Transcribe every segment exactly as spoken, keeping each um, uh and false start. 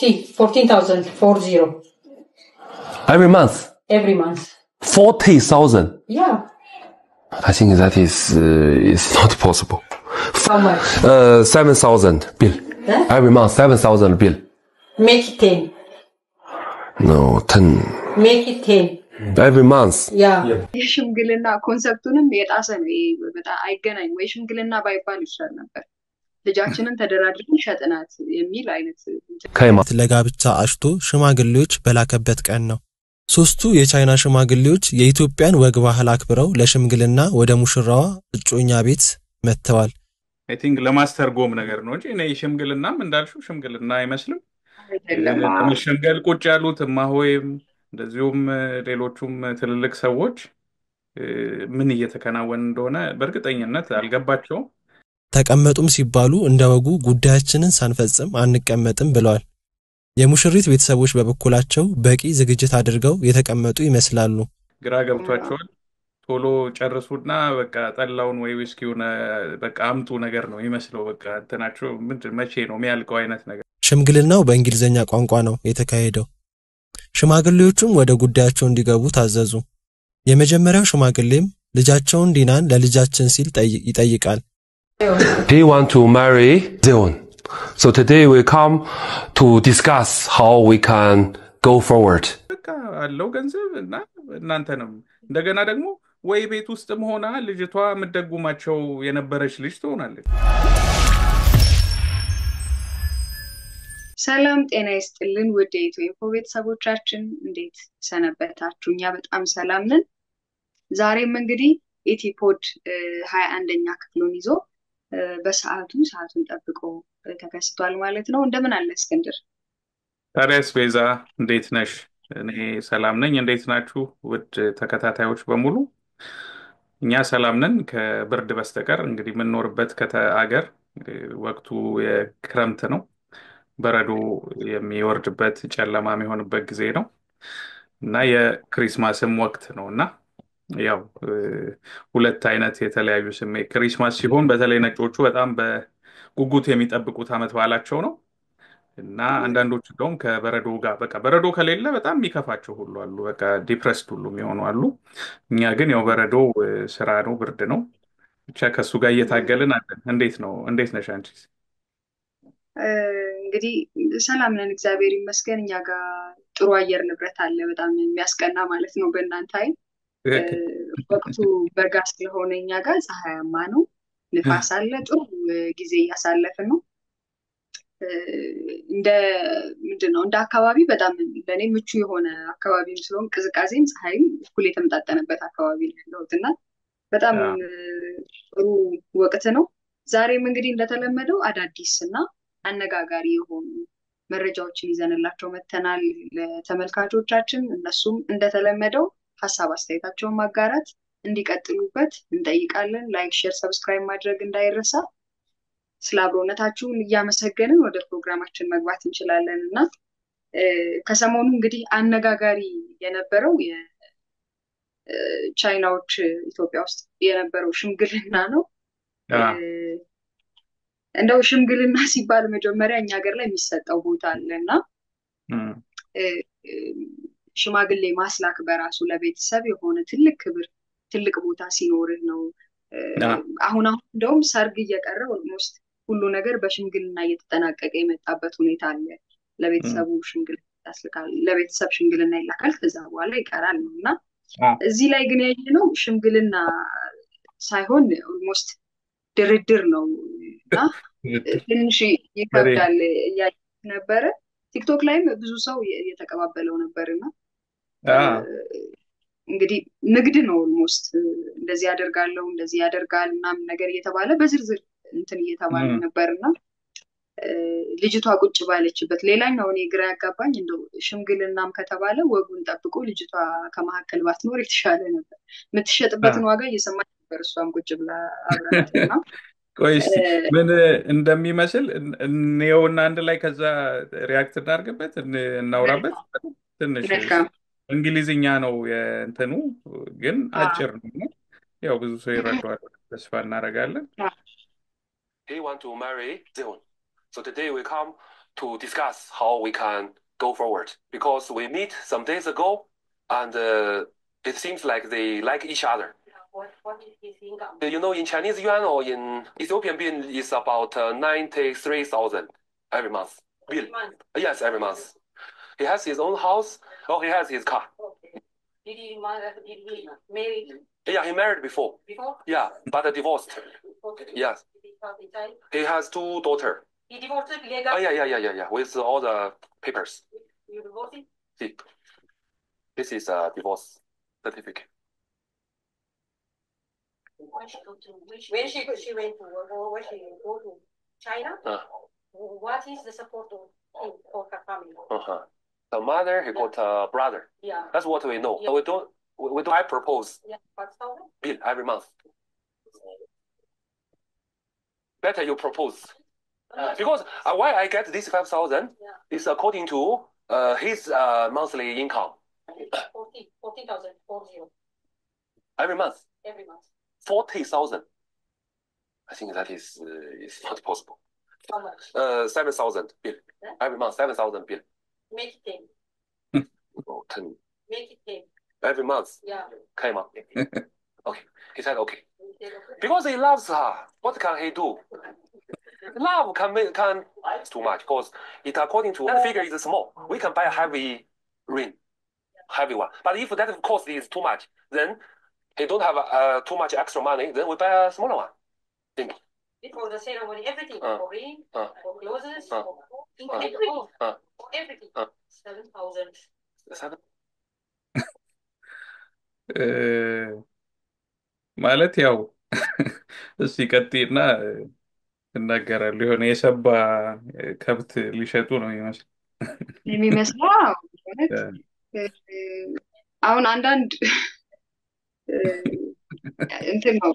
See, fourteen thousand, four zero. Every month? Every month. forty thousand? Yeah. I think that is uh, is not possible. How much? Uh, seven thousand bill. Huh? Every month, seven thousand bill. Make it ten. No, ten. Make it ten. Every month. Yeah. Yeah. Shimgilina conceptunum made as a way, but I can I wish Shimgilina by Panisher number. The Jackson and Tedder shut an at the meal line. Came out Legabita Ashtu, Shumagaluch, Belakabet Cano. Sostu, Ye China Shumagaluch, Ye two pen, Wegwa Halakbro, Leshimgilina, Wedamushra, Junyabits, Metal. I think Lamaster Gomnagarnoch, and Ashimgilinam and Dalshumgilina Muslim. Shamgal Kuchalut, Mahoe. اليوم ريلوتشوم تللك سوتش من يتكنون دونا بركة أينات الجباتشو. تكملتم سيبالو إن دواجو قداشن سانفزم عن كمتم بلال. يا مشرّت بيتسويش ببكولاتشو باقي زجاجة هدرجو يتكملتو يمسلالو. جراجم تواتشول تقولوا شرّسودنا بكات اللون ويسكيونا بكأمتونا جرنو يمسلو بكات تناقشوا مثل ما شينو ميال كائنات نجار. شمغلنا وبإنجليزية قانقانو يتكايدو. ሽማግሌዎቹም ወደ ጉዳያቸው እንዲገቡ ታዘዙ የመጀመሪያው ሽማግሌም ልጃቸውን ዲናን ለልጃችን ሲል ይጠይቃል They want to marry Zion So today we come to discuss how we can go forward አለው ገንዘብ እና እናንተንም እንደገና ደግሞ ወይ ቤት ውስጥም ሆና ልጅቷ ምደጉማቸው የነበረች ልጅ ትሆናለች ሰላም ጤና ይስጥልን ውድ ኢትዮ ኢንፎ ቤተሰቦቻችን እንዴት ሰነበታችሁ እኛ በጣም ሰላም ነን ዛሬም እንግዲህ ኢቲፖድ ሃያ አንደኛ ክፍሉን ይዞ በሰዓቱ ሰዓቱን ጠብቆ ተከስቷል ማለት ነው እንደምን አለ እስክንድር ታዲያስ ቤዛ እንዴት ነሽ እኔ ሰላም ነኝ እንዴት ናችሁ ውድ ተከታታዮች በሙሉ እኛ ሰላም ነን ከብርድ በስተቀር እንግዲህ ምን ኖርበት ከተአገር ወቅቱ የክረምት ነው በረዶ የሚወርድበት ጨለማ የሚሆንበት ጊዜ ነው እና የክሪስማስም ወቅት ነውና ያው ሁለት አይነት የተለያዩ ስሜ ክሪስማስ ሲሆን በተለይ ነጮቹ በጣም በጉጉት የሚጠብቁት አመት በዓላቸው ነው እና አንዳንዶቹ ደግሞ ከበረዶ ጋር በቃ በረዶ ከሌለ በጣም የሚከፋቸው ሁሉ አሉ በቃ ዲፕረስድ ሁሉ የሚሆኑ አሉ እኛ ግን ያው በረዶ ስራ ነው ብርድ ነው ብቻ ከሱ ጋር እየታገልን አለን እንዴት ነው እንዴት ነሽ አንቺ እንግዲህ ሰላም ነን እግዚአብሔር ይመስገን እኛ ጋር ጥሩ አየር ንብረት አለ በጣም የሚያስቀና ማለት ነው በእናንተ አይ ወቅቱ በጋ ስለሆነ እኛ ጋር ፀሐያማ ነው ንፋስ አለ ጥሩ ጊዜ ያሳለፈን ነው እንደ ምንድነው እንደ አካባቢ በጣም ለኔ ምቹ የሆነ አካባቢም ስለሆነ ቅዝቃዜም ፀሐይም ሁሌ ተመጣጣነበት አካባቢ ነውና በጣም ጥሩ ወቅት ነው ዛሬም እንግዲህ እንደተለመደው አዳዲስና አነጋጋሪ የሆኑ መረጃዎችን ይዘንላችሁ መተናል ለተመልካቾቻችን እነሱም እንደተለመደው ሐሳብ አስተያየታቸውን ማጋራት እንዲቀጥሉበት እንጠይቃለን ላይክ ሼር ሰብስክራይብ ማድረግ እንዳይረሳ ስለአብሮነታችሁን እያመሰገንን ወደ ፕሮግራማችን መግባት እንችላለንና ከሰሞኑ እንግዲህ አነጋጋሪ የነበረው የቻይናዎች ኢትዮጵያ ውስጥ የነበረው ሽምግልና ነው እንደው ሽምግልና ሲባል መጀመሪያ እኛ ሀገር ላይ የሚሰጣው ቦታ አለና ሽማግሌ ማስላክ በራሱ ለቤተሰብ የሆነ ትልቅ ክብር ትልቅ ቦታ ሲኖር ነው አሁን አሁን እንደውም ሰርግ እየቀረው ኦልሞስት ሁሉ ነገር በሽምግልና እየተጠናቀቀ የመጣበት ሁኔታ አለ ለቤተሰቡ ሽምግልና ያስልካል ለቤተሰብ ሽምግልና ይላካል ከዛ በኋላ ይቀራል ነውና እዚህ ላይ ግን ያየነው ሽምግልና ሳይሆን ኦልሞስት ድርድር ነው እና ትንሽ ይከብዳል ያነበረ ቲክቶክ ላይም ብዙ ሰው እየተቀባበለው ነበርና እንግዲህ ንግድ ነው ኦልሞስት እንደዚህ ያደርጋለው እንደዚህ ያደርጋል እናም ነገር እየተባለ በዝርዝር እንትን እየተባለ ነበርና ልጅቷ ቁጭ ባለችበት ሌላኛው እኔ ግራ ያጋባኝ እንደው ሽምግልናም ከተባለ ወጉን ጠብቆ ልጅቷ ከመሐከል ባትኖር የተሻለ ነበር ምትሸጥበትን ዋጋ እየሰማች ነበር እሷም ቁጭ ብላ አብራችሁና ቆይስ ምን እንደሚመስል ነውና አንድ ላይ ከዛ ሪአክት አድርገበት እናውራበት ትንሽ እንግሊዝኛ ነው እንትኑ ግን አጭር ነው ያው ብዙ ሰው ይረዳዋል ተስፋ እናደርጋለን They want to marry Zion So today we come to discuss how we can go forward, because we meet some days ago and uh, it seems like they like each other. What, what is his income? You know, in Chinese yuan or in Ethiopian bin is about uh, ninety-three thousand every month. Every month? Yes, every month. He has his own house. Oh, he has his car. Okay. Did he marry? Yeah, he married before. Before? Yeah, but uh, divorced. Okay. Yes. He has two daughters. He divorced legally? Oh, yeah, yeah, yeah, yeah, yeah, with all the papers. You divorced? See. This is a divorce certificate. When she, go to, when she, when she, she went to work, or when she go to China, uh, what is the support of, for her family? Uh-huh. The mother, he got a brother. Yeah. That's what we know. Yeah. We don't. We, we don't. I propose. Yeah. Bill every month. Better you propose, uh, because uh, why I get this five thousand yeah. is according to uh, his uh, monthly income. fourteen thousand four zero. Every month. Every month. Forty thousand. I think that is uh, is not possible. How much? Uh, seven thousand bill huh? every month. Seven thousand bill. Make it ten. Oh, ten. Make it ten. Every month. Yeah. Came up. Okay. He said okay. Because he loves her. What can he do? Love can make can it's too much because it according to that figure is small. We can buy a heavy ring, heavy one. But if that cost is too much, then he don't have uh, too much extra money, then we buy a smaller one. Simple. For the ceremony, everything, uh, for ring, uh, for clothes, uh, for uh, everything, uh, for everything. Uh, seven thousand. Seven. مالت ياو الشي كتيرنا النجار اللي هون يشبع كبت اللي شاتونه يمشي. የሚመስለው አሁን አንዳንድ እንትን ነው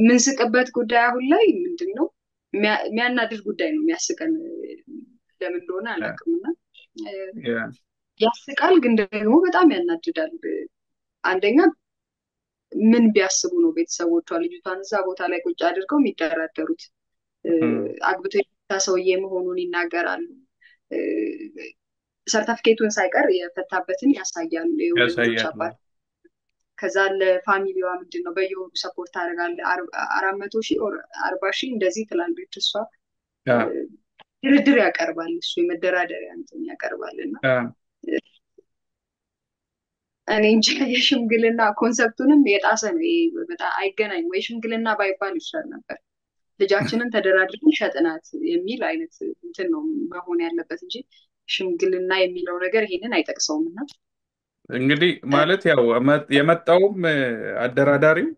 የምንስቅበት ጉዳይ አሁን ላይ ምንድነው የሚያናድድ ጉዳይ ነው የሚያስቀን ለምን እንደሆነ አላውቅምና ያስቃል ግን ደግሞ በጣም ያናድዳል አንደኛ ምን ቢያስቡ ነው ቤተሰቦቿ ልጅቷን እዛ ቦታ ላይ ቁጭ አድርገው የሚደራደሩት አግብቶ ታሰውዬ መሆኑን ይናገራሉ ሰርቲፊኬቱን ሳይቀር የፈታበትን ያሳያል የወንዶች አባል ከዛ ለፋሚሊዋ ምንድነው በየወሩ ሰፖርት አደረጋለ አራት መቶ ሺህ ኦር አርባ ሺህ እንደዚህ ትላልብት እሷ ድርድር ያቀርባል እሱ የመደራደሪያ እንትን ያቀርባልና እኔ እንጂ የሽምግልና ኮንሰፕቱንም የጣሰ ነው በጣም አይገናኝም ወይ ሽምግልና ባይባል ይሻል ነበር ልጃችንን ተደራድረን ሸጥናት የሚል አይነት እንትን ነው መሆን ያለበት እንጂ ሽምግልና የሚለው ነገር ይሄንን አይጠቅሰውምና እንግዲህ ማለት ያው የመጣውም አደራዳሪው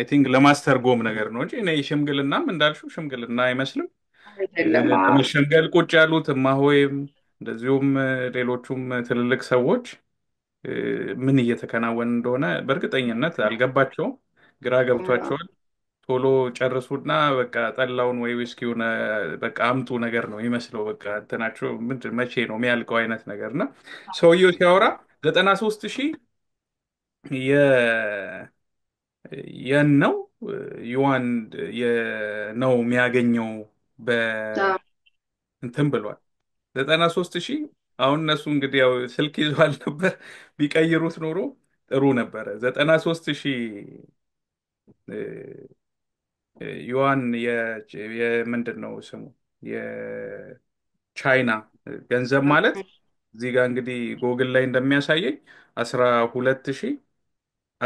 አይ ቲንክ ለማስተር ጎም ነገር ነው እንጂ እኔ ሽምግልናም እንዳልሽው ሽምግልና አይመስልም ለምሽምግል ቁጭ ያሉት ማሆይም እንደዚሁም ሌሎችም ትልልቅ ሰዎች ምን እየተከናወነ እንደሆነ በርግጠኝነት አልገባቸው ግራ ገብቷቸዋል ቶሎ ጨርሱና በቃ ጠላውን ወይ ዊስኪውን በቃ አምጡ ነገር ነው ይመስለው በቃ እንተናቸው ምን መቼ ነው የሚያልቀው አይነት ነገርና ሰውዬው ሲያወራ ዘጠና ሦስት ሺህ የ የነው ዩዋን የነው የሚያገኘው በ እንትን ብሏል ዘጠና ሦስት ሺህ አሁን እነሱ እንግዲህ ያው ስልክ ይዟል ነበር ቢቀይሩት ኖሮ ጥሩ ነበር ዘጠና ሦስት ሺህ ዩዋን የምንድነው ስሙ የቻይና ገንዘብ ማለት እዚህ ጋር እንግዲህ ጎግል ላይ እንደሚያሳየኝ አስራ ሁለት ሺህ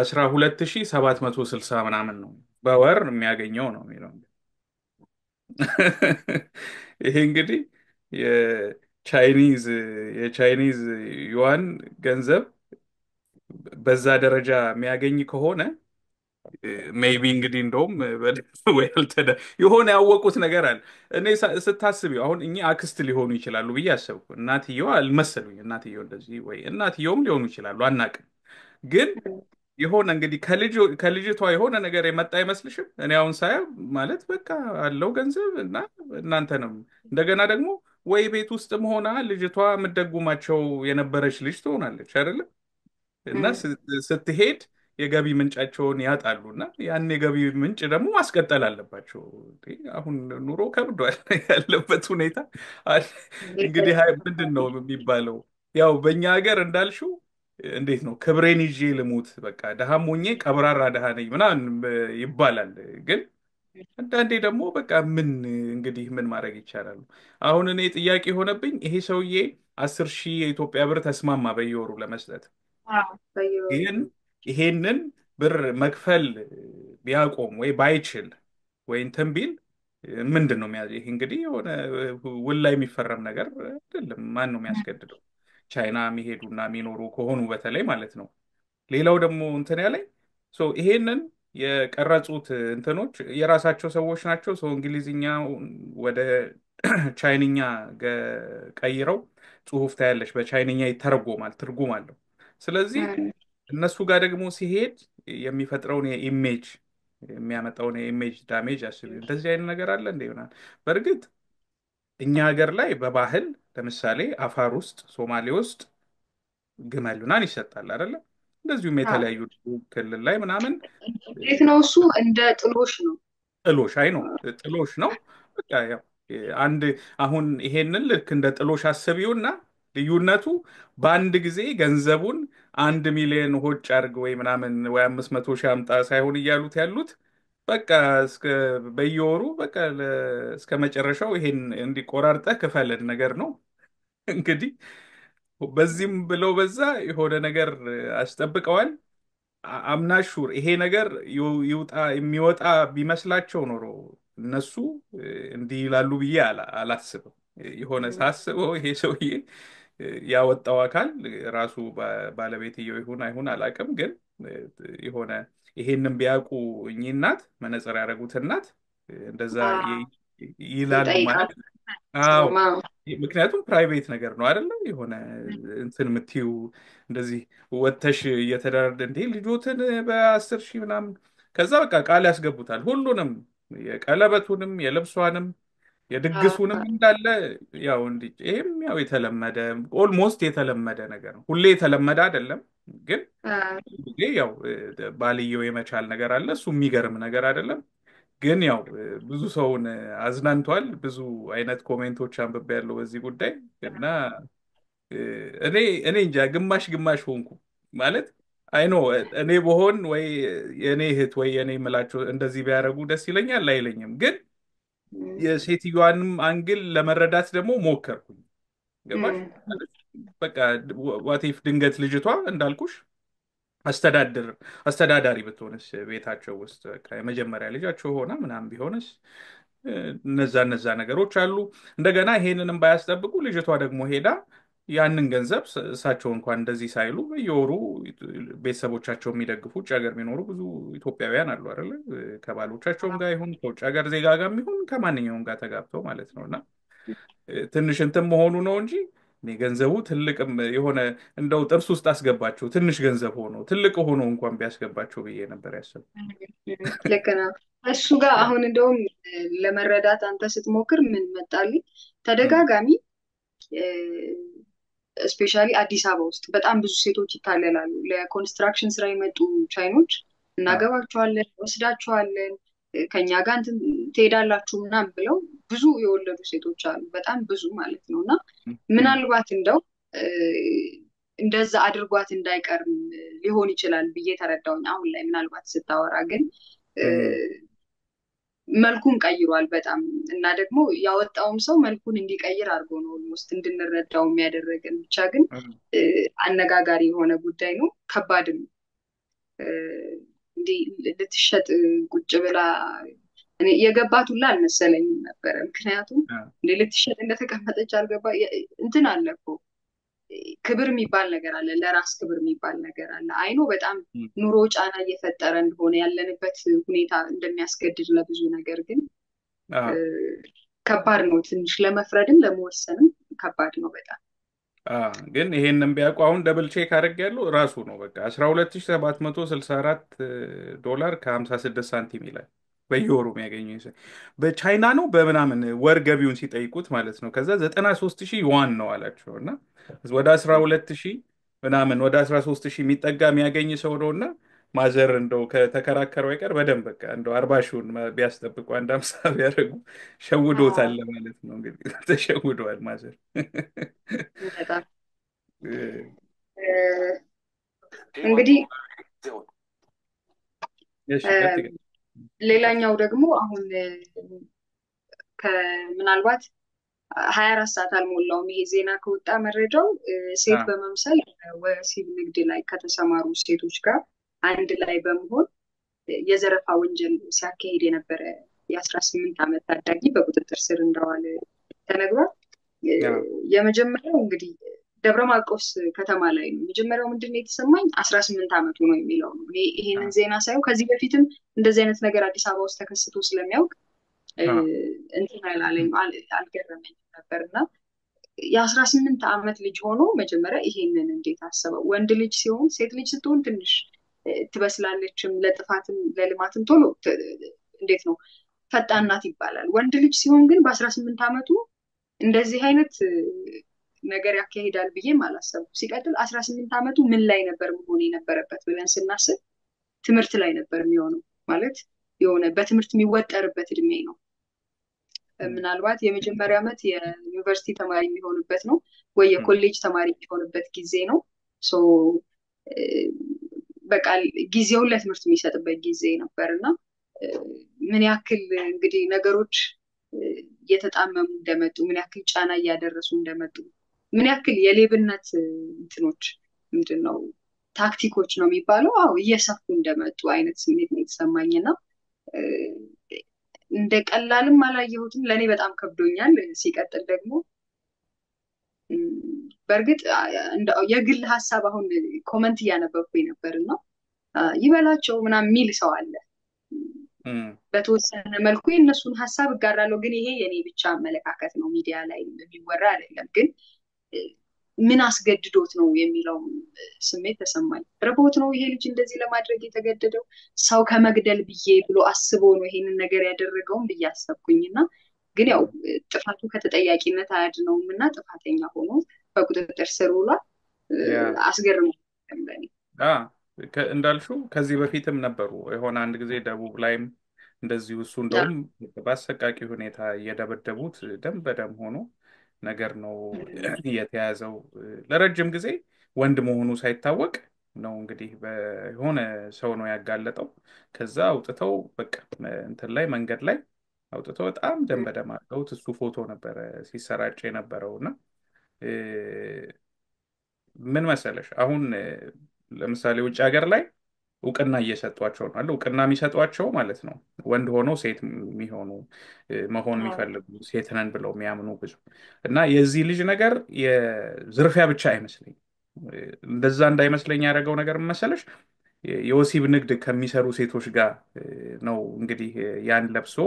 አስራ ሁለት ሺህ ሰባት መቶ ስልሳ ምናምን ነው በወር የሚያገኘው ነው የሚለው ይሄ እንግዲህ የቻይኒዝ የቻይኒዝ ዩዋን ገንዘብ በዛ ደረጃ የሚያገኝ ከሆነ maybe እንግዲህ እንደውም ወይል ተደ ይሆነ ያወቁት ነገር አለ እኔ ስታስቢው አሁን እኛ አክስት ሊሆኑ ይችላሉ በያሰብኩ እናትየው አልመሰሉኝ እናትየው እንደዚህ ወይ እናትየውም ሊሆኑ ይችላሉ አናቀም ግን ይሆነ እንግዲህ ከልጅ ከልጅቷ ይሆነ ነገር የመጣ አይመስልሽም እኔ አሁን ሳይም ማለት በቃ አለው ገንዘብ እና እናንተንም እንደገና ደግሞ ወይ ቤት ውስጥ መሆና ልጅቷ መደጉማቸው የነበረች ልጅ ትሆናለች አይደል እና ስትሄድ የጋቢ ምንጫቸውን ያጣሉና ያን የጋቢ ምንጭ ደግሞ ማስቀጠል አለባቸው። አሁን ኑሮ ከብዷል ያለበት ሁኔታ እንግዲህ ሃይ ምንድነው የሚባለው? ያው በእኛ ሀገር እንዳልሽው እንዴት ነው ክብሬን ይዤ ልሙት በቃ ደሃም ሆኜ ቀብራራ ደሃ ነኝ ምናምን ይባላል። ግን አንዳንዴ ደግሞ በቃ ምን እንግዲህ ምን ማድረግ ይቻላል? አሁን እኔ ጥያቄ ሆነብኝ ይሄ ሰውዬ አስር ሺህ የኢትዮጵያ ብር ተስማማ በየወሩ ለመስጠት اه طيب ይሄን ይሄንን ብር መክፈል ቢያቆም ወይ ባይችል ወይ እንትን ቢል ምንድን ነው የሚያ- ይሄ እንግዲህ የሆነ ውል ላይ የሚፈረም ነገር አይደለም። ማን ነው የሚያስገድደው? ቻይና የሚሄዱና የሚኖሩ ከሆኑ በተለይ ማለት ነው። ሌላው ደግሞ እንትን ያለኝ ሶ ይሄንን የቀረጹት እንትኖች የራሳቸው ሰዎች ናቸው። ሰው እንግሊዝኛ ወደ ቻይንኛ ገ- ቀይረው ጽሁፍ ታያለች። በቻይንኛ ይተረጎማል፣ ትርጉም አለው። ስለዚህ مم. እነሱ ጋር ደግሞ ሲሄድ የሚፈጥረውን የኢሜጅ የሚያመጣውን የኢሜጅ ዳሜጅ አስቢ። እንደዚህ አይነት ነገር አለ እንደ ይሆናል። በእርግጥ እኛ ሀገር ላይ በባህል ለምሳሌ አፋር ውስጥ፣ ሶማሌ ውስጥ ግመል ምናምን ይሰጣል አይደለ? እንደዚሁም اه የተለያዩ ደቡብ ክልል ላይ ምናምን እንዴት ነው እሱ እንደ ጥሎሽ ነው። ጥሎሽ አይ ነው ጥሎሽ ነው በቃ ያው አንድ አሁን ይሄንን ልክ እንደ ጥሎሽ አስቢውና ልዩነቱ በአንድ ጊዜ ገንዘቡን አንድ ሚሊዮን ሆጭ አድርግ ወይ ምናምን ወይ አምስት መቶ ሺህ አምጣ ሳይሆን እያሉት ያሉት በቃ እስከ በየወሩ በቃ ለ- እስከ መጨረሻው ይሄን እንዲቆራርጠህ ክፈልን ነገር ነው። እንግዲህ በዚህም ብለው በዛ የሆነ ነገር አስጠብቀዋል። አምና ሹር ይሄ ነገር ይው- ይውጣ የሚወጣ ቢመስላቸው ኖሮ እነሱ እ፣ እንዲህ ይላሉ ብዬ አላ- አላስብም። የሆነ ሳስበው ይሄ ሰውዬ እ፣ ያወጣው አካል ራሱ ባ- ባለቤትየው ይሁን አይሁን አላውቅም። ግን እ፣ የሆነ ይሄንን ቢያውቁ እኚህ እናት መነጽር ያደረጉት እናት እ፣ እንደዛ اه ይ- ይላሉ ማለት እንጠይቃለን አዎ። ስለማ ምክንያቱም ፕራይቬት ነገር ነው አይደለ? የሆነ እንትን የምትይው እንደዚህ ወተሽ እየተደረደ እንዴ ልጆትን በአስር ሺህ ምናምን ከዛ በቃ ቃል ያስገቡታል። ሁሉንም የቀለበቱንም የልብሷንም اه የድግሱንም እንዳለ ያው እንዲ ይህም ያው የተለመደ ኦልሞስት የተለመደ ነገር ነው። ሁሌ የተለመደ አይደለም ግን اه ብዙ ጊዜ ያው እ፣ ባልየው የመቻል ነገር አለ። እሱ የሚገርም ነገር አይደለም ግን ያው እ፣ ብዙ ሰውን እ፣ አዝናንቷል። ብዙ አይነት ኮሜንቶች አንብቤያለሁ በዚህ ጉዳይ እና እ፣ እኔ እኔ እንጃ ግማሽ ግማሽ ሆንኩ ማለት አይኖ እኔ በሆን ወይ የእኔ እህት ወይ የእኔ የምላቸው እንደዚህ ቢያደርጉ ደስ ይለኛል አይለኝም። ግን مم. የሴትዮዋንም አንግል ለመረዳት ደግሞ ሞከርኩኝ። ገባሽ مم. ማለት በቃ ዋት ኢፍ ድንገት ልጅቷ እንዳልኩሽ አስተዳድር አስተዳዳሪ ብትሆንስ ቤታቸው ውስጥ በቃ የመጀመሪያ ልጃቸው ሆና ምናምን ቢሆንስ? እ፣ እነዛ እነዛ ነገሮች አሉ። እንደገና ይሄንንም ባያስጠብቁ ልጅቷ ደግሞ ሄዳ ያንን ገንዘብ ስ- እሳቸው እንኳን እንደዚህ ሳይሉ በየወሩ ቤተሰቦቻቸው የሚደግፉ ውጭ ሀገር የሚኖሩ ብዙ ኢትዮጵያውያን አሉ አይደለ? እ፣ ከባሎቻቸውም ጋር ይሁን ከውጭ ሀገር ዜጋ ጋር ይሁን ከማንኛውም ጋር ተጋብተው ማለት ነው እና ትንሽ እንትን መሆኑ ነው እንጂ እኔ ገንዘቡ ትልቅም የሆነ እንደው ጥርስ ውስጥ አስገባቸው ትንሽ ገንዘብ ሆኖ ትልቅ ሆኖ እንኳን ቢያስገባቸው ብዬ ነበር ያሰብኩት። ልክ ነው። እሱ ጋር አሁን እንደውም ለመረዳት አንተ ስትሞክር ምን መጣልኝ፣ ም፣ ተደጋጋሚ ስፔሻሊ አዲስ አበባ ውስጥ በጣም ብዙ ሴቶች ይታለላሉ። ለኮንስትራክሽን ስራ የመጡ ቻይኖች አዎ እናገባችኋለን፣ እንወስዳችኋለን፣ እ፣ ከእኛ ጋር እንትን ትሄዳላችሁ ምናምን ብለው ብዙ የወለዱ ሴቶች አሉ፣ በጣም ብዙ ማለት ነው። እና ም፣ ም፣ ምናልባት እንደው እ፣ እንደዛ አድርጓት እንዳይቀርም ሊሆን ይችላል ብዬ ተረዳውኝ። አሁን ላይ ምናልባት ስታወራ ግን እ፣ ም፣ መልኩን ቀይሯል በጣም እና ደግሞ ያወጣውም ሰው መልኩን እንዲቀይር አድርጎ ነው ኦልሞስት እንድንረዳው የሚያደረገን። ብቻ ግን ም። እ፣ አነጋጋሪ የሆነ ጉዳይ ነው፣ ከባድም ነው። እ፣ እንዲህ ልትሸጥ እ፣ ቁጭ ብላ እኔ የገባት ሁላ አልመሰለኝም ነበረ። ምክንያቱም አዎ እንዲህ ልትሸጥ እንደተቀመጠች አልገባ የ- እንትን አለ እኮ ክብር የሚባል ነገር አለ፣ ለራስ ክብር የሚባል ነገር አለ። አይኖ በጣም ም፣ ኑሮ ጫና እየፈጠረ እንደሆነ ያለንበት ሁኔታ እንደሚያስገድድ ለብዙ ነገር ግን አዎ። ከባድ ነው። ትንሽ ለመፍረድም ለመወሰንም ከባድ ነው በጣም። አ ግን ይሄንን ቢያውቁ አሁን ደብል ቼክ አድርጌያለሁ ራሱ ነው በቃ አስራ ሁለት ሺህ ሰባት መቶ ስልሳ አራት ዶላር ከሃምሳ ስድስት ሳንቲም ይላል በየወሩ የሚያገኘው ይሰ- በቻይና ነው በምናምን ወር ገቢውን ሲጠይቁት ማለት ነው። ከዛ ዘጠና ሦስት ሺህ ዋን ነው አላቸው እና ወደ አስራ ሁለት ሺህ ምናምን ወደ አስራ ሦስት ሺህ የሚጠጋ የሚያገኝ ሰው ነው እና ማዘር እንደው ከተከራከረው አይቀር በደንብ በቃ እንደው አርባ ሺውን ማ- ቢያስጠብቁ አንድ ሃምሳ ቢያደርጉ ሸውዶታል አዎ ማለት ነው። እንግዲህ ተሸውደዋል ማዘር። በጣም እ- እንግዲህ እሺ እ፣ ቀጥይ። ሌላኛው ደግሞ አሁን እ፣ ከ- ምናልባት ሀያ አራት ሰዓት አልሞላውም ይሄ ዜና ከወጣ መረጃው እ፣ ሴት አዎ በመምሰል ወሲብ ንግድ ላይ ከተሰማሩ ሴቶች ጋር አንድ ላይ በመሆን የዘረፋ ወንጀል ሲያካሂድ የነበረ የአስራ ስምንት ዓመት ታዳጊ በቁጥጥር ስር እንደዋለ ተነግሯል። የ- አዎ የመጀመሪያው እንግዲህ ደብረ ማርቆስ ከተማ ላይ ነው። የመጀመሪያው ምንድን ነው የተሰማኝ አስራ ስምንት ዓመቱ ነው የሚለው ነው። እኔ ይሄንን አዎ ዜና ሳየው ከዚህ በፊትም እንደዚህ አይነት ነገር አዲስ አበባ ውስጥ ተከስቶ ስለሚያውቅ እ፣ አዎ እንትን አላለኝም አል- አልገረመኝም ነበር እና የአስራ ስምንት ዓመት ልጅ ሆኖ መጀመሪያ ይሄንን እንዴት አሰበው? ወንድ ልጅ ሲሆን ሴት ልጅ ስትሆን ትንሽ እ፣ ትበስላለችም፣ ለጥፋትም ለልማትም ቶሎ ት- እንዴት ነው ፈጣን ናት ይባላል። ወንድ ልጅ ሲሆን ግን በአስራ ስምንት ዓመቱ እንደዚህ አይነት እ፣ ነገር ያካሂዳል ብዬም አላሰብኩም። ሲቀጥል አስራ ስምንት ዓመቱ ምን ላይ ነበር መሆን የነበረበት ብለን ስናስብ ትምህርት ላይ ነበር የሚሆነው። ማለት የሆነ በትምህርት የሚወጠርበት እድሜ ነው። ምናልባት የመጀመሪያ ዓመት የዩኒቨርሲቲ ተማሪ የሚሆንበት ነው ወይ እ፣ የኮሌጅ ተማሪ የሚሆንበት ጊዜ ነው። ሶ እ፣ በቃ ጊዜውን ለትምህርት የሚሰጥበት ጊዜ ነበር እና እ፣ ምን ያክል እንግዲህ ነገሮች እ፣ እየተጣመሙ እንደመጡ፣ ምን ያክል ጫና እያደረሱ እንደመጡ፣ ምን ያክል የሌብነት እ፣ እንትኖች ምንድን ነው ታክቲኮች ነው የሚባለው አዎ እየሰፉ እንደመጡ አይነት ስሜት ነው የተሰማኝ እና እ፣ እንደ ቀላልም አላየሁትም። ለእኔ በጣም ከብዶኛል። ሲቀጥል ደግሞ እም፣ በእርግጥ አ- እንደ የግል ሀሳብ አሁን ኮመንት እያነበብኩኝ ነበር እና አ፣ ይበላቸው ምናምን የሚል ሰው አለ። እም፣ በተወሰነ መልኩ የእነሱን ሀሳብ እጋራለሁ፣ ግን ይሄ የኔ ብቻ አመለካከት ነው፣ ሚዲያ ላይ የሚወራ አይደለም። ግን እ፣ ምን አስገድዶት ነው የሚለው ስሜት ተሰማኝ። ርቦት ነው ይሄ ልጅ እንደዚህ ለማድረግ የተገደደው? ሰው ከመግደል ብዬ ብሎ አስቦ ነው ይሄንን ነገር ያደረገውም ብዬ አሰብኩኝና ግን ያው እ፣ ጥፋቱ ከተጠያቂነት አያድነውም እና ጥፋተኛ ሆኖ በቁጥጥር ስር ውሏል። እ፣ ያ አስገርሞኛል ለእኔ። አ ከ- እንዳልሽው ከዚህ በፊትም ነበሩ የሆነ አንድ ጊዜ ደቡብ ላይም እንደዚሁ እሱ ያ እንደውም በአሰቃቂ ሁኔታ እየደበደቡት ደም በደም ሆኖ ነገር ነው የተያዘው። ለረጅም ጊዜ ወንድ መሆኑ ሳይታወቅ ነው እንግዲህ በሆነ ሰው ነው ያጋለጠው። ከዛ አውጥተው በቃ እንትን ላይ መንገድ ላይ አውጥተው በጣም ደም በደም አድርገውት እሱ ፎቶ ነበረ ሲሰራጭ የነበረውና እ፣ ምን መሰለሽ አሁን እ፣ ለምሳሌ ውጭ ሀገር ላይ እውቅና እየሰጧቸው ነው አለ። እውቅና የሚሰጧቸው ማለት ነው ወንድ ሆኖ ሴት የሚሆኑ እ፣ መሆን አዎ የሚፈልጉ ሴት ነን ብለው የሚያምኑ ብዙ እና የዚህ ልጅ ነገር የዝርፊያ ብቻ አይመስለኝ። እንደዛ እንዳይመስለኝ ያደረገው ነገር ምን መሰለሽ የወሲብ ንግድ ከሚሰሩ ሴቶች ጋር እ፣ ነው እንግዲህ እ፣ ያን ለብሶ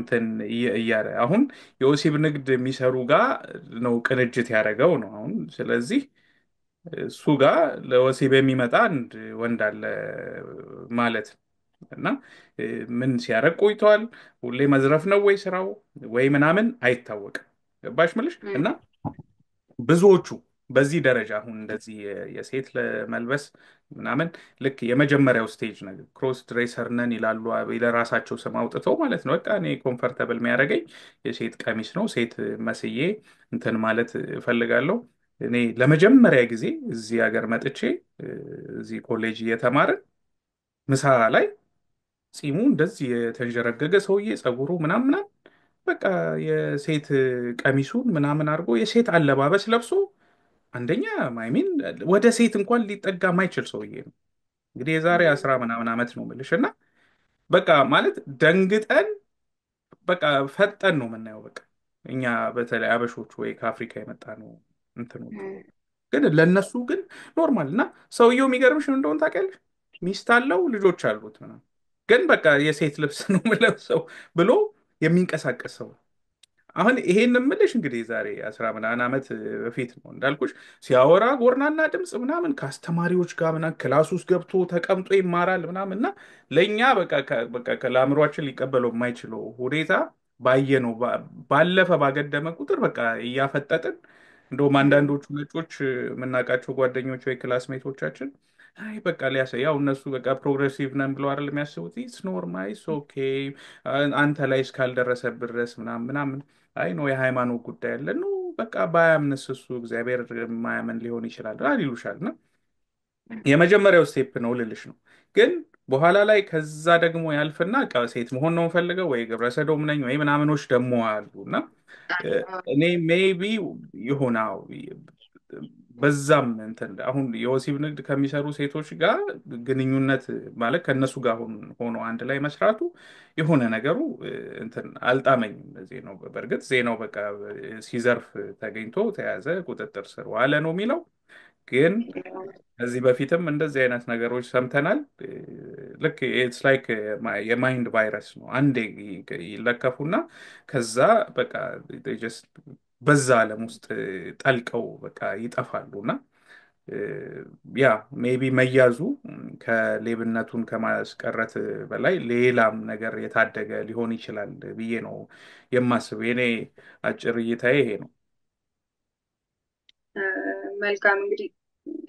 እንትን እየ- እያረ አሁን የወሲብ ንግድ የሚሰሩ ጋር ነው ቅንጅት ያደረገው ነው አሁን። ስለዚህ እሱ ጋር ለወሲብ የሚመጣ አንድ ወንድ አለ ማለት ነው። እና እ፣ ምን ሲያረግ ቆይተዋል? ሁሌ መዝረፍ ነው ወይ ስራው ወይ ምናምን አይታወቅም። ገባሽ ምልሽ? እና ብዙዎቹ በዚህ ደረጃ አሁን እንደዚህ የ- የሴት ለመልበስ ምናምን ልክ የመጀመሪያው ስቴጅ ነገር ክሮስ ድሬሰር ነን ይላሉ። አብ- ለራሳቸው ስም አውጥተው ማለት ነው። በቃ እኔ ኮምፈርተብል የሚያደርገኝ የሴት ቀሚስ ነው፣ ሴት መስዬ እንትን ማለት እፈልጋለሁ። እኔ ለመጀመሪያ ጊዜ እዚህ ሀገር መጥቼ እ፣ እዚህ ኮሌጅ እየተማርን ምሳ ላይ ጺሙ እንደዚህ የተንዠረገገ ሰውዬ ጸጉሩ ምናምን ምናምን በቃ የሴት ቀሚሱን ምናምን አድርጎ የሴት አለባበስ ለብሶ አንደኛ ማይሚን ወደ ሴት እንኳን ሊጠጋ ማይችል ሰውዬ ነው። እንግዲህ የዛሬ አስራ ምናምን ዓመት ነው ምልሽ እና በቃ ማለት ደንግጠን በቃ ፈጠን ነው የምናየው። በቃ እኛ በተለይ አበሾቹ ወይ ከአፍሪካ የመጣ ነው እንትኖቹ ግን ለእነሱ ግን ኖርማል እና ሰውየው የሚገርምሽ ምን እንደሆነ ታውቂያለሽ? ሚስት አለው ልጆች አሉት ምናምን ግን በቃ የሴት ልብስ ነው የምለብሰው ብሎ የሚንቀሳቀስ ሰው ነው። አሁን ይሄን የምልሽ እንግዲህ ዛሬ አስራ ምናምን ዓመት በፊት ነው እንዳልኩሽ። ሲያወራ ጎርናና ድምፅ ምናምን ከአስተማሪዎች ጋር ምናምን ክላስ ውስጥ ገብቶ ተቀምጦ ይማራል ምናምን እና ለእኛ በቃ ከ- በቃ ለአእምሯችን ሊቀበለው የማይችለው ሁኔታ ባየነው ባ- ባለፈ ባገደመ ቁጥር በቃ እያፈጠጥን እንደውም አንዳንዶቹ ነጮች የምናውቃቸው ጓደኞች ወይ ክላስሜቶቻችን አይ በቃ ሊያሰ ያው እነሱ በቃ ፕሮግሬሲቭ ነን ብለው አይደል የሚያስቡት። ኢትስ ኖርማል ኢትስ ኦኬ አንተ ላይ እስካልደረሰብህ ድረስ ምናምን ምናምን። አይ ነው የሃይማኖት ጉዳይ አለ ነው በቃ ባያምንስ እሱ እግዚአብሔር የማያምን ሊሆን ይችላል አይደል ይሉሻል ነው የመጀመሪያው ስቴፕ ነው ልልሽ ነው። ግን በኋላ ላይ ከዛ ደግሞ ያልፍና በቃ ሴት መሆን ነው የምፈልገው ወይ ግብረ ሰዶም ነኝ ወይ ምናምኖች ደግሞ አሉና እኔ ሜይቢ ይሆናው በዛም እንትን አሁን የወሲብ ንግድ ከሚሰሩ ሴቶች ጋር ግንኙነት ማለት ከነሱ ጋር ሆኖ ሆኖ አንድ ላይ መስራቱ የሆነ ነገሩ እንትን አልጣመኝም። ዜናው በእርግጥ ዜናው በቃ ሲዘርፍ ተገኝቶ ተያዘ ቁጥጥር ስር ዋለ ነው የሚለው። ግን ከዚህ በፊትም እንደዚህ አይነት ነገሮች ሰምተናል። ልክ ኢትስ ላይክ የማይንድ ቫይረስ ነው። አንዴ ይለከፉና ከዛ በቃ they just በዛ ዓለም ውስጥ ጠልቀው በቃ ይጠፋሉና ያ ሜቢ መያዙ ከሌብነቱን ከማስቀረት በላይ ሌላም ነገር የታደገ ሊሆን ይችላል ብዬ ነው የማስበው። የኔ አጭር እይታዬ ይሄ ነው። መልካም እንግዲህ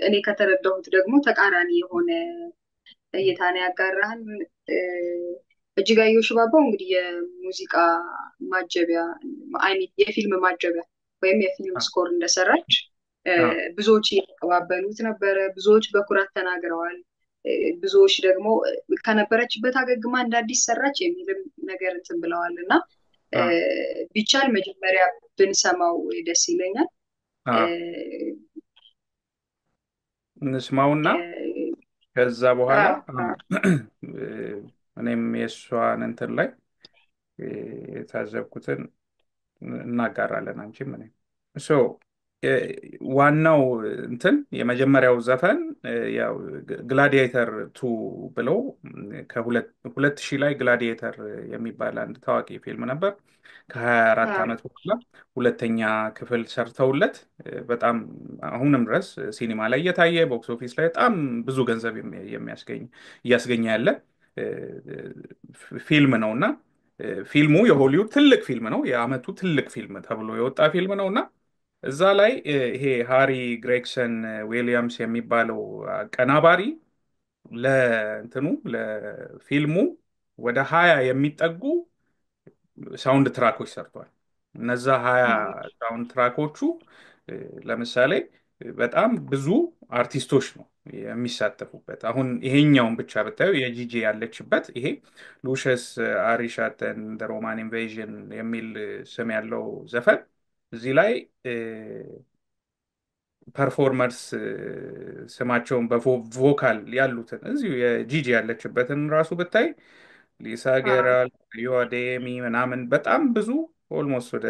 እኔ ከተረዳሁት ደግሞ ተቃራኒ የሆነ እይታ ነው ያጋራህን። እጅጋየሁ ሽባባው እንግዲህ የሙዚቃ ማጀቢያ አይ ሚን የፊልም ማጀቢያ ወይም የፊልም ስኮር እንደሰራች ብዙዎች እየተቀባበሉት ነበረ። ብዙዎች በኩራት ተናግረዋል። ብዙዎች ደግሞ ከነበረችበት አገግማ እንደ አዲስ ሰራች የሚልም ነገር እንትን ብለዋልና ቢቻል መጀመሪያ ብንሰማው ደስ ይለኛል። እንስማውና ከዛ በኋላ እኔም የእሷን እንትን ላይ የታዘብኩትን እናጋራለን አንቺም እኔም። ሶ ዋናው እንትን የመጀመሪያው ዘፈን ያው ግላዲየተር ቱ ብለው ከሁለት ሺህ ላይ ግላዲየተር የሚባል አንድ ታዋቂ ፊልም ነበር ከ24 ዓመት በኋላ ሁለተኛ ክፍል ሰርተውለት በጣም አሁንም ድረስ ሲኒማ ላይ የታየ ቦክስ ኦፊስ ላይ በጣም ብዙ ገንዘብ የሚያስገኝ እያስገኘ ያለ ፊልም ነውና ፊልሙ የሆሊውድ ትልቅ ፊልም ነው የዓመቱ ትልቅ ፊልም ተብሎ የወጣ ፊልም ነውና እዛ ላይ ይሄ ሃሪ ግሬግሰን ዊሊያምስ የሚባለው አቀናባሪ ለእንትኑ ለፊልሙ ወደ ሃያ የሚጠጉ ሳውንድ ትራኮች ሰርቷል። እነዛ ሃያ ሳውንድ ትራኮቹ ለምሳሌ በጣም ብዙ አርቲስቶች ነው የሚሳተፉበት። አሁን ይሄኛውን ብቻ ብታዩ የጂጂ ያለችበት ይሄ ሉሸስ አሪሻት ኤንድ ዘ ሮማን ኢንቬዥን የሚል ስም ያለው ዘፈን እዚህ ላይ ፐርፎርመርስ ስማቸውን በቮካል ያሉትን እዚሁ የጂጂ ያለችበትን ራሱ ብታይ ሊሳ ገራል ዮዴሚ ምናምን በጣም ብዙ ኦልሞስት ወደ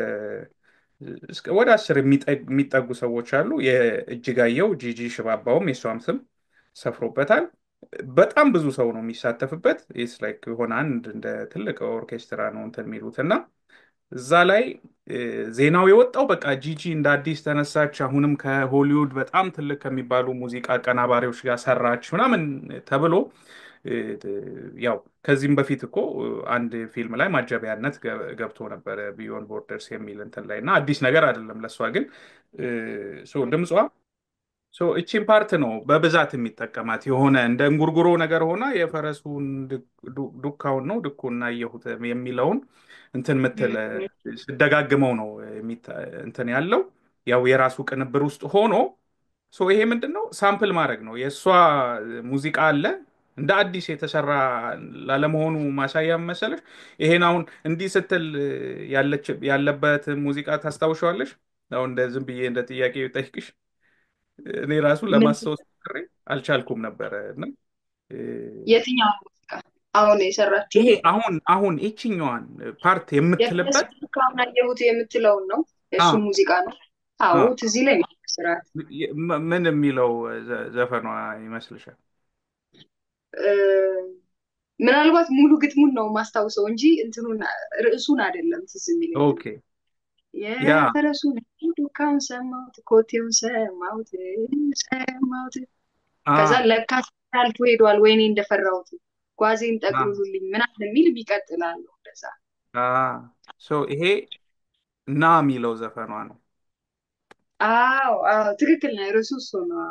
ወደ አስር የሚጠጉ ሰዎች አሉ። የእጅጋየሁ ጂጂ ሽባባውም የሷም ስም ሰፍሮበታል። በጣም ብዙ ሰው ነው የሚሳተፍበት። ኢትስ ላይክ የሆነ አንድ እንደ ትልቅ ኦርኬስትራ ነው እንትን የሚሉትና እዛ ላይ ዜናው የወጣው በቃ ጂጂ እንደ አዲስ ተነሳች አሁንም ከሆሊውድ በጣም ትልቅ ከሚባሉ ሙዚቃ አቀናባሪዎች ጋር ሰራች ምናምን ተብሎ ያው ከዚህም በፊት እኮ አንድ ፊልም ላይ ማጀቢያነት ገብቶ ነበረ ቢዮንድ ቦርደርስ የሚል እንትን ላይ እና አዲስ ነገር አይደለም ለእሷ። ግን ሶ ድምጿ ሶ እቺን ፓርት ነው በብዛት የሚጠቀማት የሆነ እንደ እንጉርጉሮ ነገር ሆና የፈረሱን ዱካውን ነው ድኩና እየሁት የሚለውን እንትን ምትል ስደጋግመው ነው እንትን ያለው ያው የራሱ ቅንብር ውስጥ ሆኖ ሶ ይሄ ምንድነው ሳምፕል ማድረግ ነው። የእሷ ሙዚቃ አለ እንደ አዲስ የተሰራ ላለመሆኑ ማሳያ መሰለሽ። ይሄን አሁን እንዲህ ስትል ያለበት ሙዚቃ ታስታውሻለሽ? አሁን እንደ ዝም ብዬ እንደ ጥያቄ ጠይቅሽ እኔ ራሱ ለማስታወስ ሞክሬ አልቻልኩም ነበረ። እና የትኛው ሙዚቃ አሁን የሰራችው ይሄ አሁን አሁን እቺኛዋን ፓርት የምትልበት ካሁን አየሁት የምትለው ነው እሱ ሙዚቃ ነው። አዎ ትዝ ይለኝ ስራት ምን የሚለው ዘፈኗ ይመስልሻል? ምናልባት ሙሉ ግጥሙን ነው ማስታውሰው እንጂ እንትኑን ርዕሱን አይደለም ትዝ የሚለኝ። ኦኬ ያ ፈረሱን ዱካውን ሰማሁት ኮቴውን ሰማሁት ሰማሁት ከዛ ለካ አልፎ ሄዷል ወይኔ እንደፈራሁት ጓዜን ጠቅልሉልኝ ምናምን የሚል ይቀጥላል እንደዛ። አዎ ሶ ይሄ ና የሚለው ዘፈኗ ነው። አዎ አዎ ትክክል ነው ርዕሱ እሱ ነው።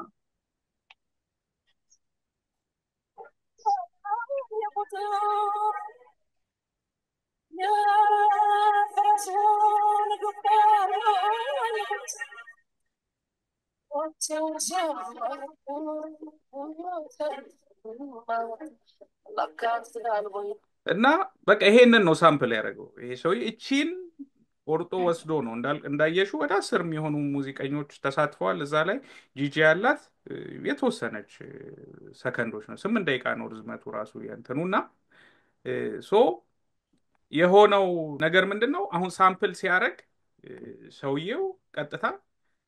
እና በቃ ይሄንን ነው ሳምፕል ያደረገው ይሄ ሰው እቺን ወርጦ ወስዶ ነው እንዳል እንዳየሽው ወደ አስር የሚሆኑ ሙዚቀኞች ተሳትፈዋል እዛ ላይ ጂጂ ያላት የተወሰነች ሰከንዶች ነው ስምንት ደቂቃ ነው ርዝመቱ ራሱ ያንተኑና ሶ የሆነው ነገር ምንድነው አሁን ሳምፕል ሲያረግ ሰውየው ቀጥታ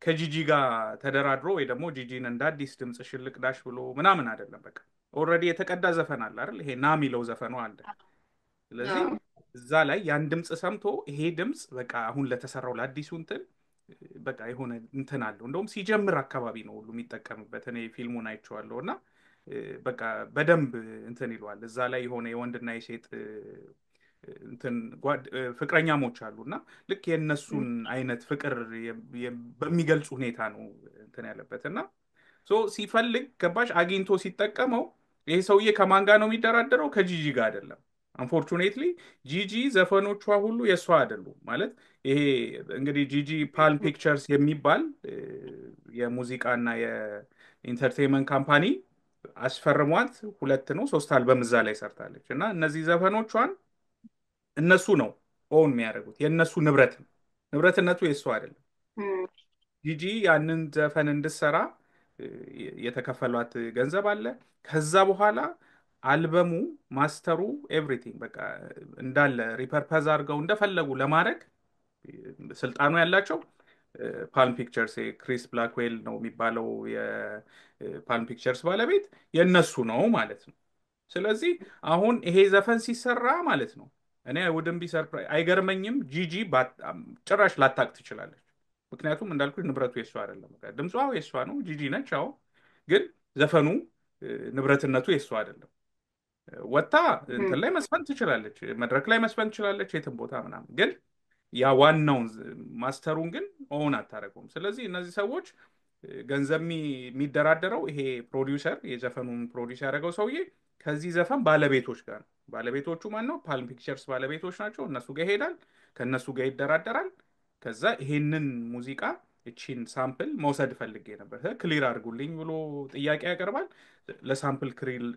ከጂጂ ጋር ተደራድሮ ወይ ደሞ ጂጂን እንደ አዲስ ድምጽ ሽልቅ ዳሽ ብሎ ምናምን አይደለም በቃ ኦሬዲ የተቀዳ ዘፈን አለ አይደል ይሄ ናሚለው ዘፈኑ አለ ስለዚህ እዛ ላይ ያን ድምጽ ሰምቶ ይሄ ድምጽ በቃ አሁን ለተሰራው ለአዲሱ እንትን በቃ ይሆነ እንትን አለው እንደውም ሲጀምር አካባቢ ነው ሁሉ የሚጠቀምበት እኔ ፊልሙን አይቼዋለሁና በቃ በደንብ እንትን ይሏል እዛ ላይ ይሆነ የወንድና የሴት እንትን ፍቅረኛሞች አሉና ልክ የነሱን አይነት ፍቅር በሚገልጹ ሁኔታ ነው እንትን ያለበትና ሶ ሲፈልግ ገባሽ አግኝቶ ሲጠቀመው ይሄ ሰውዬ ከማንጋ ነው የሚደራደረው ከጂጂ ጋር አይደለም Unfortunately, ጂጂ ዘፈኖቿ ሁሉ የሷ አይደሉም ማለት ይሄ እንግዲህ ጂጂ ፓል ፒክቸርስ የሚባል የሙዚቃና የኢንተርቴይንመንት ካምፓኒ አስፈርሟት ሁለት ነው ሶስት አልበም እዛ ላይ ሰርታለች እና እነዚህ ዘፈኖቿን እነሱ ነው ኦን የሚያደርጉት የነሱ ንብረት ነው ንብረትነቱ የሷ አይደለም ጂጂ ያንን ዘፈን እንድትሰራ የተከፈሏት ገንዘብ አለ ከዛ በኋላ አልበሙ ማስተሩ ኤቭሪቲንግ በቃ እንዳለ ሪፐርፐዝ አድርገው እንደፈለጉ ለማድረግ ስልጣኑ ያላቸው ፓልም ፒክቸርስ ክሪስ ብላክዌል ነው የሚባለው የፓልም ፒክቸርስ ባለቤት የነሱ ነው ማለት ነው ስለዚህ አሁን ይሄ ዘፈን ሲሰራ ማለት ነው እኔ አይ ወድም ቢ ሰርፕራይዝ አይገርመኝም ጂጂ ጭራሽ ላታቅ ትችላለች ምክንያቱም እንዳልኩኝ ንብረቱ የሷ አይደለም በቃ ድምጿው የሷ ነው ጂጂ ነች አው ግን ዘፈኑ ንብረትነቱ የሷ አይደለም ወጣ እንትን ላይ መስፈን ትችላለች መድረክ ላይ መስፈን ትችላለች የትም ቦታ ምናምን ግን ያ ዋናው ማስተሩን ግን ኦን አታረጋውም ስለዚህ እነዚህ ሰዎች ገንዘብ የሚደራደረው ይሄ ፕሮዲዩሰር የዘፈኑን ፕሮዲዩስ ያደረገው ሰውዬ ከዚህ ዘፈን ባለቤቶች ጋር ባለቤቶቹ ማን ነው ፓልም ፒክቸርስ ባለቤቶች ናቸው እነሱ ጋር ሄዳል ከነሱ ጋር ይደራደራል ከዛ ይሄንን ሙዚቃ እቺን ሳምፕል መውሰድ ፈልጌ ነበር ክሊር አድርጉልኝ ብሎ ጥያቄ ያቀርባል ለሳምፕል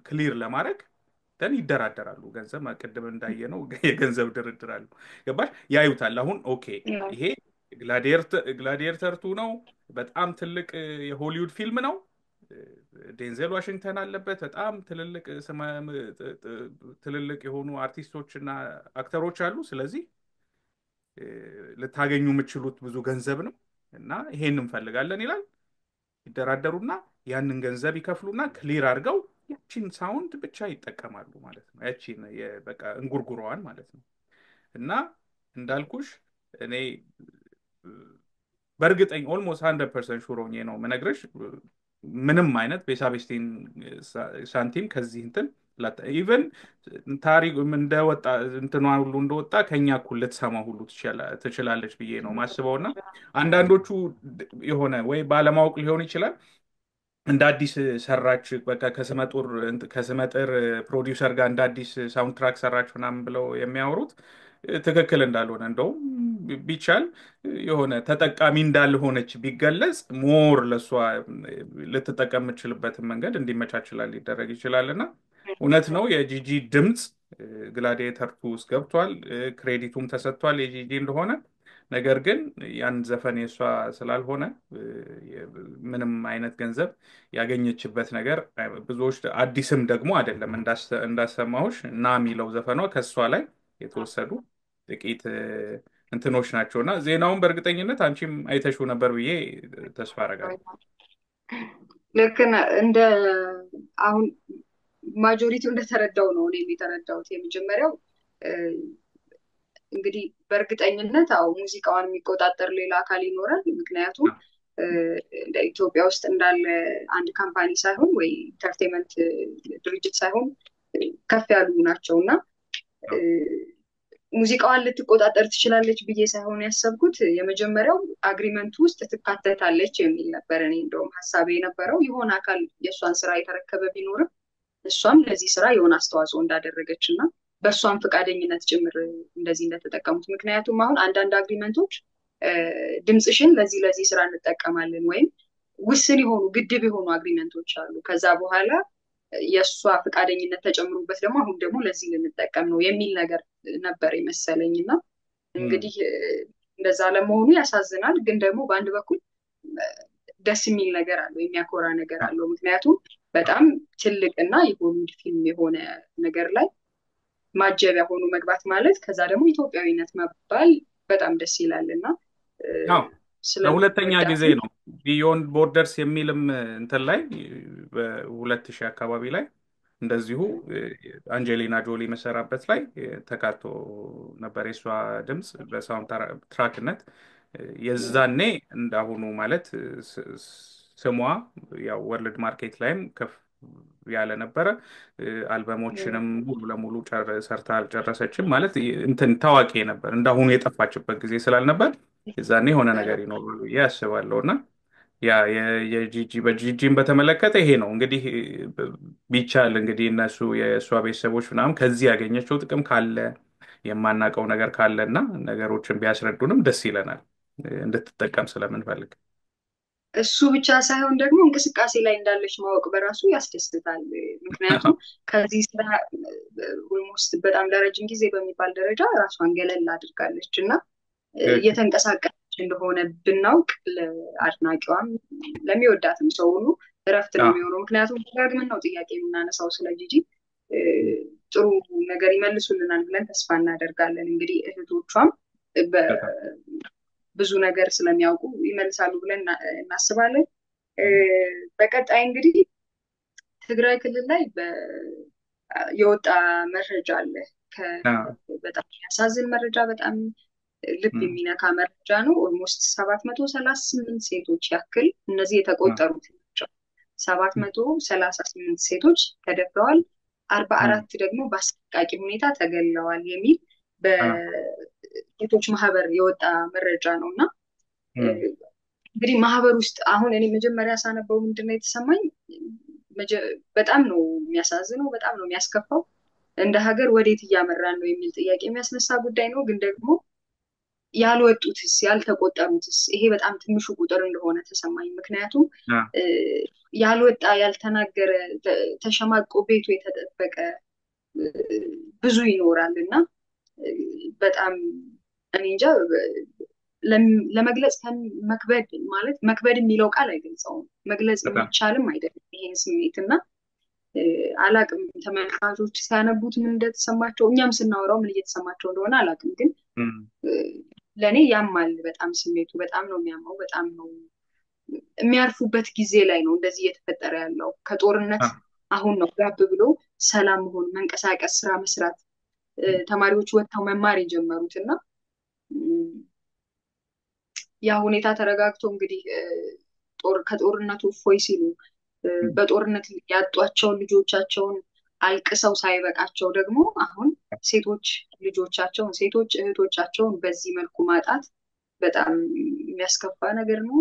ክሊር ለማድረግ Then he ደራደራሉ ገንዘብ ማቀደም እንዳየ ነው የገንዘብ ድርድራሉ ገባሽ ያዩታል አሁን ኦኬ ይሄ ግላዲየተር ግላዲየተር ቱ ነው በጣም ትልቅ የሆሊውድ ፊልም ነው ዴንዘል ዋሽንግተን አለበት በጣም ትልልቅ ትልልቅ የሆኑ አርቲስቶችና አክተሮች አሉ ስለዚህ ለታገኙ ምችሉት ብዙ ገንዘብ ነው እና ይሄንን ፈልጋለን ይላል ይደራደሩና ያንን ገንዘብ ይከፍሉና ክሊር አድርገው ያቺን ሳውንድ ብቻ ይተከማሉ ማለት ነው ያቺን በቃ እንጉርጉሯን ማለት ነው እና እንዳልኩሽ እኔ በርግጠኝ almost one hundred percent sure ሆኜ ነው መነግረሽ ምንም አይነት በሳብስቲን ሳንቲም ከዚህ እንትን even ታሪክ እንደወጣ እንትናው ሁሉ እንደወጣ ከኛ እኩል ለተሰማ ሁሉ ትችላለች ብዬ ነው ማስበውና አንዳንዶቹ የሆነ ወይ ባለማወቅ ሊሆን ይችላል እንደ አዲስ ሰራች በቃ ከሰመጥር ከሰመጥር ፕሮዲዩሰር ጋር እንደ አዲስ ሳውንድ ትራክ ሰራች እናም ብለው የሚያወሩት ተከክለ እንዳልሆነ እንደው ቢቻል የሆነ ተጠቃሚ እንዳልሆነች ቢገለጽ ሞር ለሷ ለተጠቃሚ ይችላልበት መንገድ እንዲመቻችላል ይደረግ ይችላልና እውነት ነው የጂጂ ድምጽ ግላዲየተር ቱስ ገብቷል ክሬዲቱም ተሰጥቷል የጂጂ እንደሆነ ነገር ግን ያን ዘፈን የሷ ስላልሆነ ምንም አይነት ገንዘብ ያገኘችበት ነገር ብዙዎች አዲስም ደግሞ አይደለም እንዳሰማሁሽ ናሚለው ዘፈኗ ከሷ ላይ የተወሰዱ ጥቂት እንትኖች ናቸውና ዜናውን በርግጠኝነት አንቺም አይተሽው ነበር ብዬ ተስፋ አደርጋለሁ ለከና እንደ አሁን ማጆሪቲው እንደተረዳው ነው እኔም የተረዳሁት የመጀመሪያው እንግዲህ በርግጠኝነት አው ሙዚቃውን የሚቆጣጠር ሌላ አካል ይኖራል ምክንያቱም ለኢትዮጵያ ውስጥ እንዳለ አንድ ካምፓኒ ሳይሆን ወይ ኢንተርቴይንመንት ድርጅት ሳይሆን ከፍ ያሉ ናቸውና ሙዚቃውን ልትቆጣጠር ትችላለች ብዬ ሳይሆን ያሰብኩት የመጀመሪያው አግሪመንት ውስጥ ተካተታለች የሚል ነበር እኔ እንደውም ሐሳቤ ነበረው ይሆን አካል የሷን ስራ የተረከበ ቢኖርም السوام لذي سراي ونستوازون داده رجتشنا بسوام فكاده ينات جمر لذي نتتكامت مكنياتو ماهون عندان دا agreementوش دمزشن لذي لذي سران نتتكامالن وين وسن يهونو قد بيهونو agreementوش شالو كذابو هالا يسوا فكاده ينات تجمرو بثلم هم دمو لذي لنتتكامنو يميل نجر نبري مسالينا እንግዲህ እንደዛ ለመሆኑ ያሳዝናል ግን ደግሞ በአንድ በኩል ደስ የሚል ነገር አለው የሚያኮራ ነገር አለው ምክንያቱም በጣም ትልቅና የሆሊውድ ፊልም የሆነ ነገር ላይ ማጀቢያ ሆኖ መግባት ማለት ከዛ ደግሞ ኢትዮጵያዊነት መባል በጣም ደስ ይላልና አዎ ለሁለተኛ ጊዜ ነው ቢዮንድ ቦርደርስ የሚልም እንትን ላይ በ2000 አካባቢ ላይ እንደዚሁ አንጀሊና ጆሊ መሰራበት ላይ ተካቶ ነበር እሷ ድምጽ በሳውንድ ትራክነት የዛኔ እንዳሁኑ ማለት ስሟ ያው ወርልድ ማርኬት ላይም ከፍ ያለ ነበር አልበሞችንም ሙሉ ለሙሉ ሰርታ አልጨረሰችም ማለት እንትን ታዋቂ ነበር እንዳሁኑ የጠፋችበት ጊዜ ስላልነበር የዛኔ ሆነ ነገር ይኖራል ያስባለውና ያ የጂጂ በጂጂን በተመለከተ ይሄ ነው እንግዲህ ቢቻል እንግዲህ እነሱ የሷቤ ሰዎች ምናም ከዚህ ያገኘቸው ጥቅም ካለ የማናቀው ነገር ካለና ነገሮችን ቢያስረዱንም ደስ ይለናል እንድትጠቀም ስለምንፈልግ እሱ ብቻ ሳይሆን ደግሞ እንግስቃሴ ላይ እንዳለሽ ማወቅ በራሱ ያስደስታል ምክንያቱም ከዚህ ስራ ኦልሞስት በጣም ለረጅም ጊዜ በሚባል ደረጃ ራሷን ገለል አድርጋለችና የተንቀሳቀሰ እንደሆነ ብናውቅ ለአድናቂዋም ለሚወዳትም ሰው ሁሉ ረፍት ነው የሚሆነው ምክንያቱም ዳግመን ነው ጥያቄ እናነሳው ስለጂጂ ጥሩ ነገር ይመልሱልናል ብለን ተስፋ እናደርጋለን እንግዲህ እህቶቿም ብዙ ነገር ስለሚያውቁ ይመልሳሉ ብለን እናስባለን በቀጣይ እንግዲህ ትግራይ ክልል ላይ የወጣ መረጃ አለ በጣም ያሳዝን መረጃ በጣም ልብ የሚነካ መረጃ ነው ኦልሞስት ሰባት መቶ ሰላሳ ስምንት ሴቶች ያክል እነዚህ የተቆጠሩት ናቸው ሰባት መቶ ሰላሳ ስምንት ሴቶች ተደፍረዋል አርባ አራት ደግሞ በአስቃቂ ሁኔታ ተገለዋል የሚል በሴቶች ማህበር የወጣ መረጃ ነውና እንግዲህ ማህበር ውስጥ አሁን እኔ መጀመሪያ ሳነበው ምንድነው የተሰማኝ በጣም ነው የሚያሳዝነው በጣም ነው የሚያስከፋው እንደ ሀገር ወዴት ያመራን ነው የሚል ጥያቄ የሚያስነሳ ጉዳይ ነው ግን ደግሞ ያልወጡትስ ያልተቆጠሩትስ ይሄ በጣም ትንሹ ቁጥር እንደሆነ ተሰማኝ ምክንያቱም ያልወጣ ያልተናገረ ተሸማቆ ቤቱ የተጠበቀ ብዙ ይኖራልና በጣም አንንጃ ለመግለጽ መክበድ ማለት መክበድ የሚለው ቃል አይገልጸውም መግለጽ ይቻላል አይደለም ይሄን ስሜትና አላቅም ተመልካቾች ሲያነቡት ምን እንደተሰማቸው እኛም ስናወራው ምን እየተሰማቸው እንደሆነ አላቅም ግን ለኔ ያማል በጣም ስሜቱ በጣም ነው የሚያማው በጣም ነው የሚያርፉበት ጊዜ ላይ ነው እንደዚህ እየተፈጠረ ያለው ከጦርነት አሁን ነው ጋብ ብሎ ሰላም ሆኖ መንቀሳቀስ ስራ መስራት ተማሪዎች ወጣው መማር ይጀምሩትና ያ ሁኔታ ተረጋግቶ እንግዲህ ጦር ከጦርነቱ ፎይ ሲሉ በጦርነት ያጧቸው ልጆቻቸውን አልቀሰው ሳይበቃቸው ደግሞ አሁን ሴቶች ልጆቻቸው ሴቶች እህቶቻቸው በዚህ መልኩ ማጣት በጣም የሚያስከፋ ነገር ነው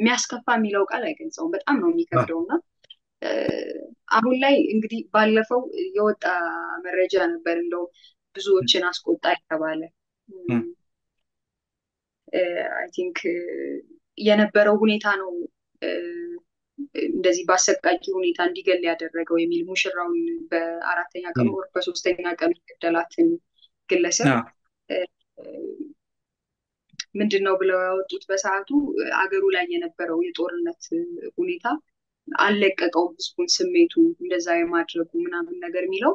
የሚያስከፋ የሚለው ቃል አይገልጸውም በጣም ነው የሚከብደውና አሁን ላይ እንግዲህ ባለፈው የወጣ መረጃ ነበር እንደው ብዙዎችን አስቆጣ ይተባለ አይ ቲንክ የነበረው ሁኔታ ነው እንደዚህ ባሰቃቂ ሁኔታ እንዲገል ያደረገው የሚል ሙሽራውን በአራተኛ ቀን ወር በሶስተኛ ቀን ገደላትን ግለሰብ ምንድነው ብለው ያወጡት በሰዓቱ አገሩ ላይ የነበረው የጦርነት ሁኔታ አለቀቀው ብዙን ስሜቱ እንደዛ የማድረጉ ምናምን ነገር የሚለው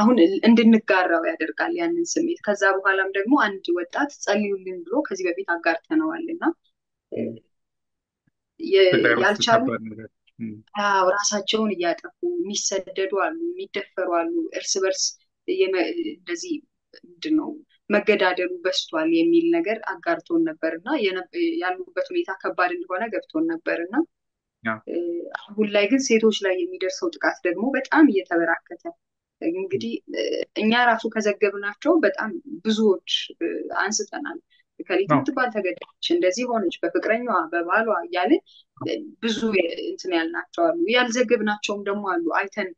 አሁን እንድንጋራው ያደርጋል ያንን ስሜት ከዛ በኋላም ደግሞ አንድ ወጣት ጸልዩልን ብሎ ከዚህ በፊት አጋርተነዋልና ያልቻሉ አው ራሳቸውን ያጠፉ የሚሰደዱ አሉ የሚደፈሩ አሉ እርስ በርስ እንደዚህ እንደው መገዳደሉ በስቷል የሚል ነገር አጋርቶን ነበርና ያሉበት ሁኔታ ከባድ እንደሆነ ገብቶን ነበርና አሁን ላይ ግን ሴቶች ላይ የሚደርሰው ጥቃት ደግሞ በጣም እየተበራከተ እንግዲህ እኛ ራሱ ከዘገብናቸው በጣም ብዙዎች አንስተናል بكاليتو تبان تقدر شندزي هون إيش بفكرني وع ببالو يعني بزوي إنتنال ناتشال ويا الزجب ناتشوم دموال وعيتن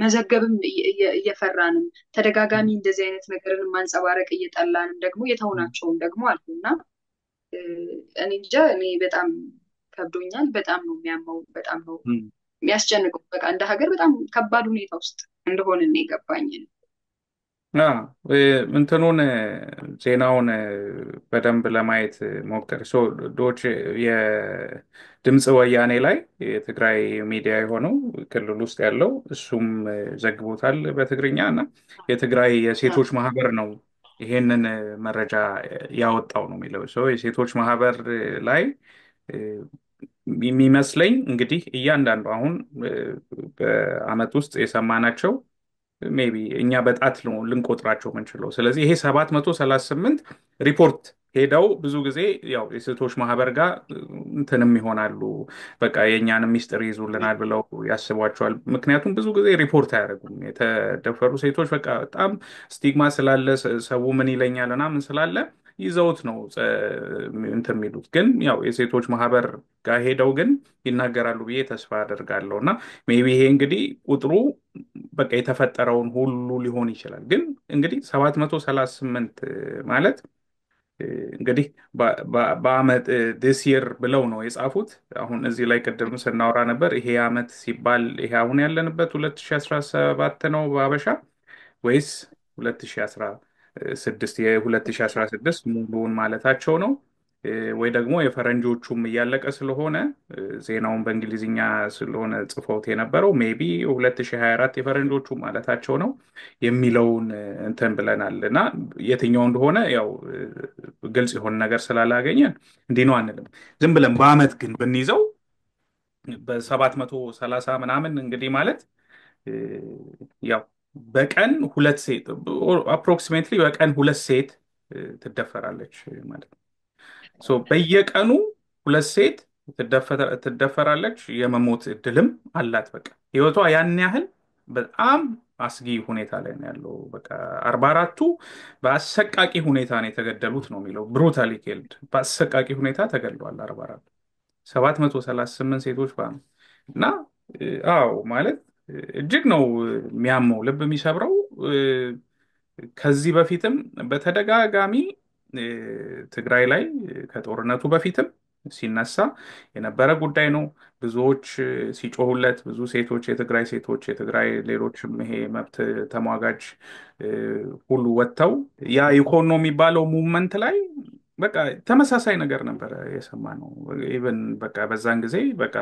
مزجبم ي يفرانم ترجع جامين دزينة نقدر نمانس أوارك يتقلانم دقمو يتهوناتشوم دقموال كنا أنا جاني بتأم كبدونيال بتأمنو ميامو بتأمنو مياسجنكو بق عندها غير بتأم كبادوني توست عندهون إني كبانين آه، ومنتنون زيناون بدم بلا مايت مبكر سو دوتش يا دمز وياني لاي የትግራይ ሚዲያ የሆነው ክልል ውስጥ ያለው እሱም ዘግቦታል በትግርኛና የትግራይ የሴቶች ማህበር ነው ይሄንን መረጃ ያወጣው ነው የሚለው ሰው የሴቶች ማህበር ላይ የሚመስለኝ እንግዲህ እያንዳንዱ አሁን በአመት ውስጥ የሰማናቸው maybe እኛ በጣት ነው ልንቆጥራቸው ምንችለው ስለዚህ ይሄ ሰባት መቶ ሰላሳ ስምንት ሪፖርት ሄዳው ብዙ ጊዜ ያው የሴቶች ማህበር ጋር እንትንም ይሆናሉ በቃ የኛንም ሚስጥር ይዙልናል ብለው ያስባቸዋል ምክንያቱም ብዙ ጊዜ ሪፖርት ያደርጉም የተደፈሩ ሴቶች በቃ በጣም ስቲግማ ስላለ ሰው ምን ይለኛልና ምን ስላለ ይዘውት ነው እንትን የሚሉት ግን ያው የሴቶች ማህበር ጋር ሄደው ግን ይናገራሉ ብዬ ተስፋ አደርጋለሁና maybe ይሄ እንግዲህ ቁጥሩ በቃ የተፈጠረውን ሁሉ ሊሆን ይችላል ግን እንግዲህ ሰባት መቶ ሰላሳ ስምንት ማለት እንግዲህ በአመት this year ብለው ነው የጻፉት አሁን እዚህ ላይ ቀደም ስናወራ ነበር ይሄ አመት ሲባል ይሄ አሁን ያለንበት ሁለት ሺህ አስራ ሰባት ነው ባበሻ ወይስ ሁለት ሺህ አስራ ስድስት የ2016 ሙሉውን ማለታቸው ነው ወይ ደግሞ የፈረንጆቹም ያለቀ ስለሆነ ዜናውን በእንግሊዝኛ ስለሆነ ጽፈውት የነበረው ሜቢ ሁለት ሺህ ሃያ አራት የፈረንጆቹ ማለታቸው ነው የሚለውን እንተን ብለናልና የትኛው እንደሆነ ያው ግልጽ የሆነ ነገር ስላላገኘን እንዲህ ነው አንልም ዝም ብለን በአመት ግን ብንይዘው በ730 ምናምን እንግዲህ ማለት ያው በቀን ሁለት ሴት approximately በቀን ሁለት ሴት ትደፈራለች ማለት ነው ሶ በየቀኑ ሁለት ሴት ትደፈራለች የመሞት እድልም አላት በቃ ህይወቷ ያን ያህል በጣም አስጊ ሁኔታ ላይ ነው ያለው በቃ አርባ አራቱ በአሰቃቂ ሁኔታ ነው የተገደሉት ነው የሚለው brutally killed በአሰቃቂ ሁኔታ ተገድሏል አርባ አራት ሰባት መቶ ሰላሳ ስምንት ሴቶች ባና አው ማለት እጅግ ነው የሚያመው ልብ የሚሰብረው ከዚህ በፊትም በተደጋጋሚ ትግራይ ላይ ከጦርነቱ በፊትም ሲነሳ የነበረ ጉዳይ ነው ብዙዎች ሲጮሁለት ብዙ ሴቶች የትግራይ ሴቶች የትግራይ ሌሎችም ይሄ መብት ተሟጋጅ ሁሉ ወጣው ያ ኢኮኖሚ ባለው ሙቭመንት ላይ በቃ ተመሳሳይ ነገር ነበር የሰማነው ኢቭን በቃ በዛን ጊዜ በቃ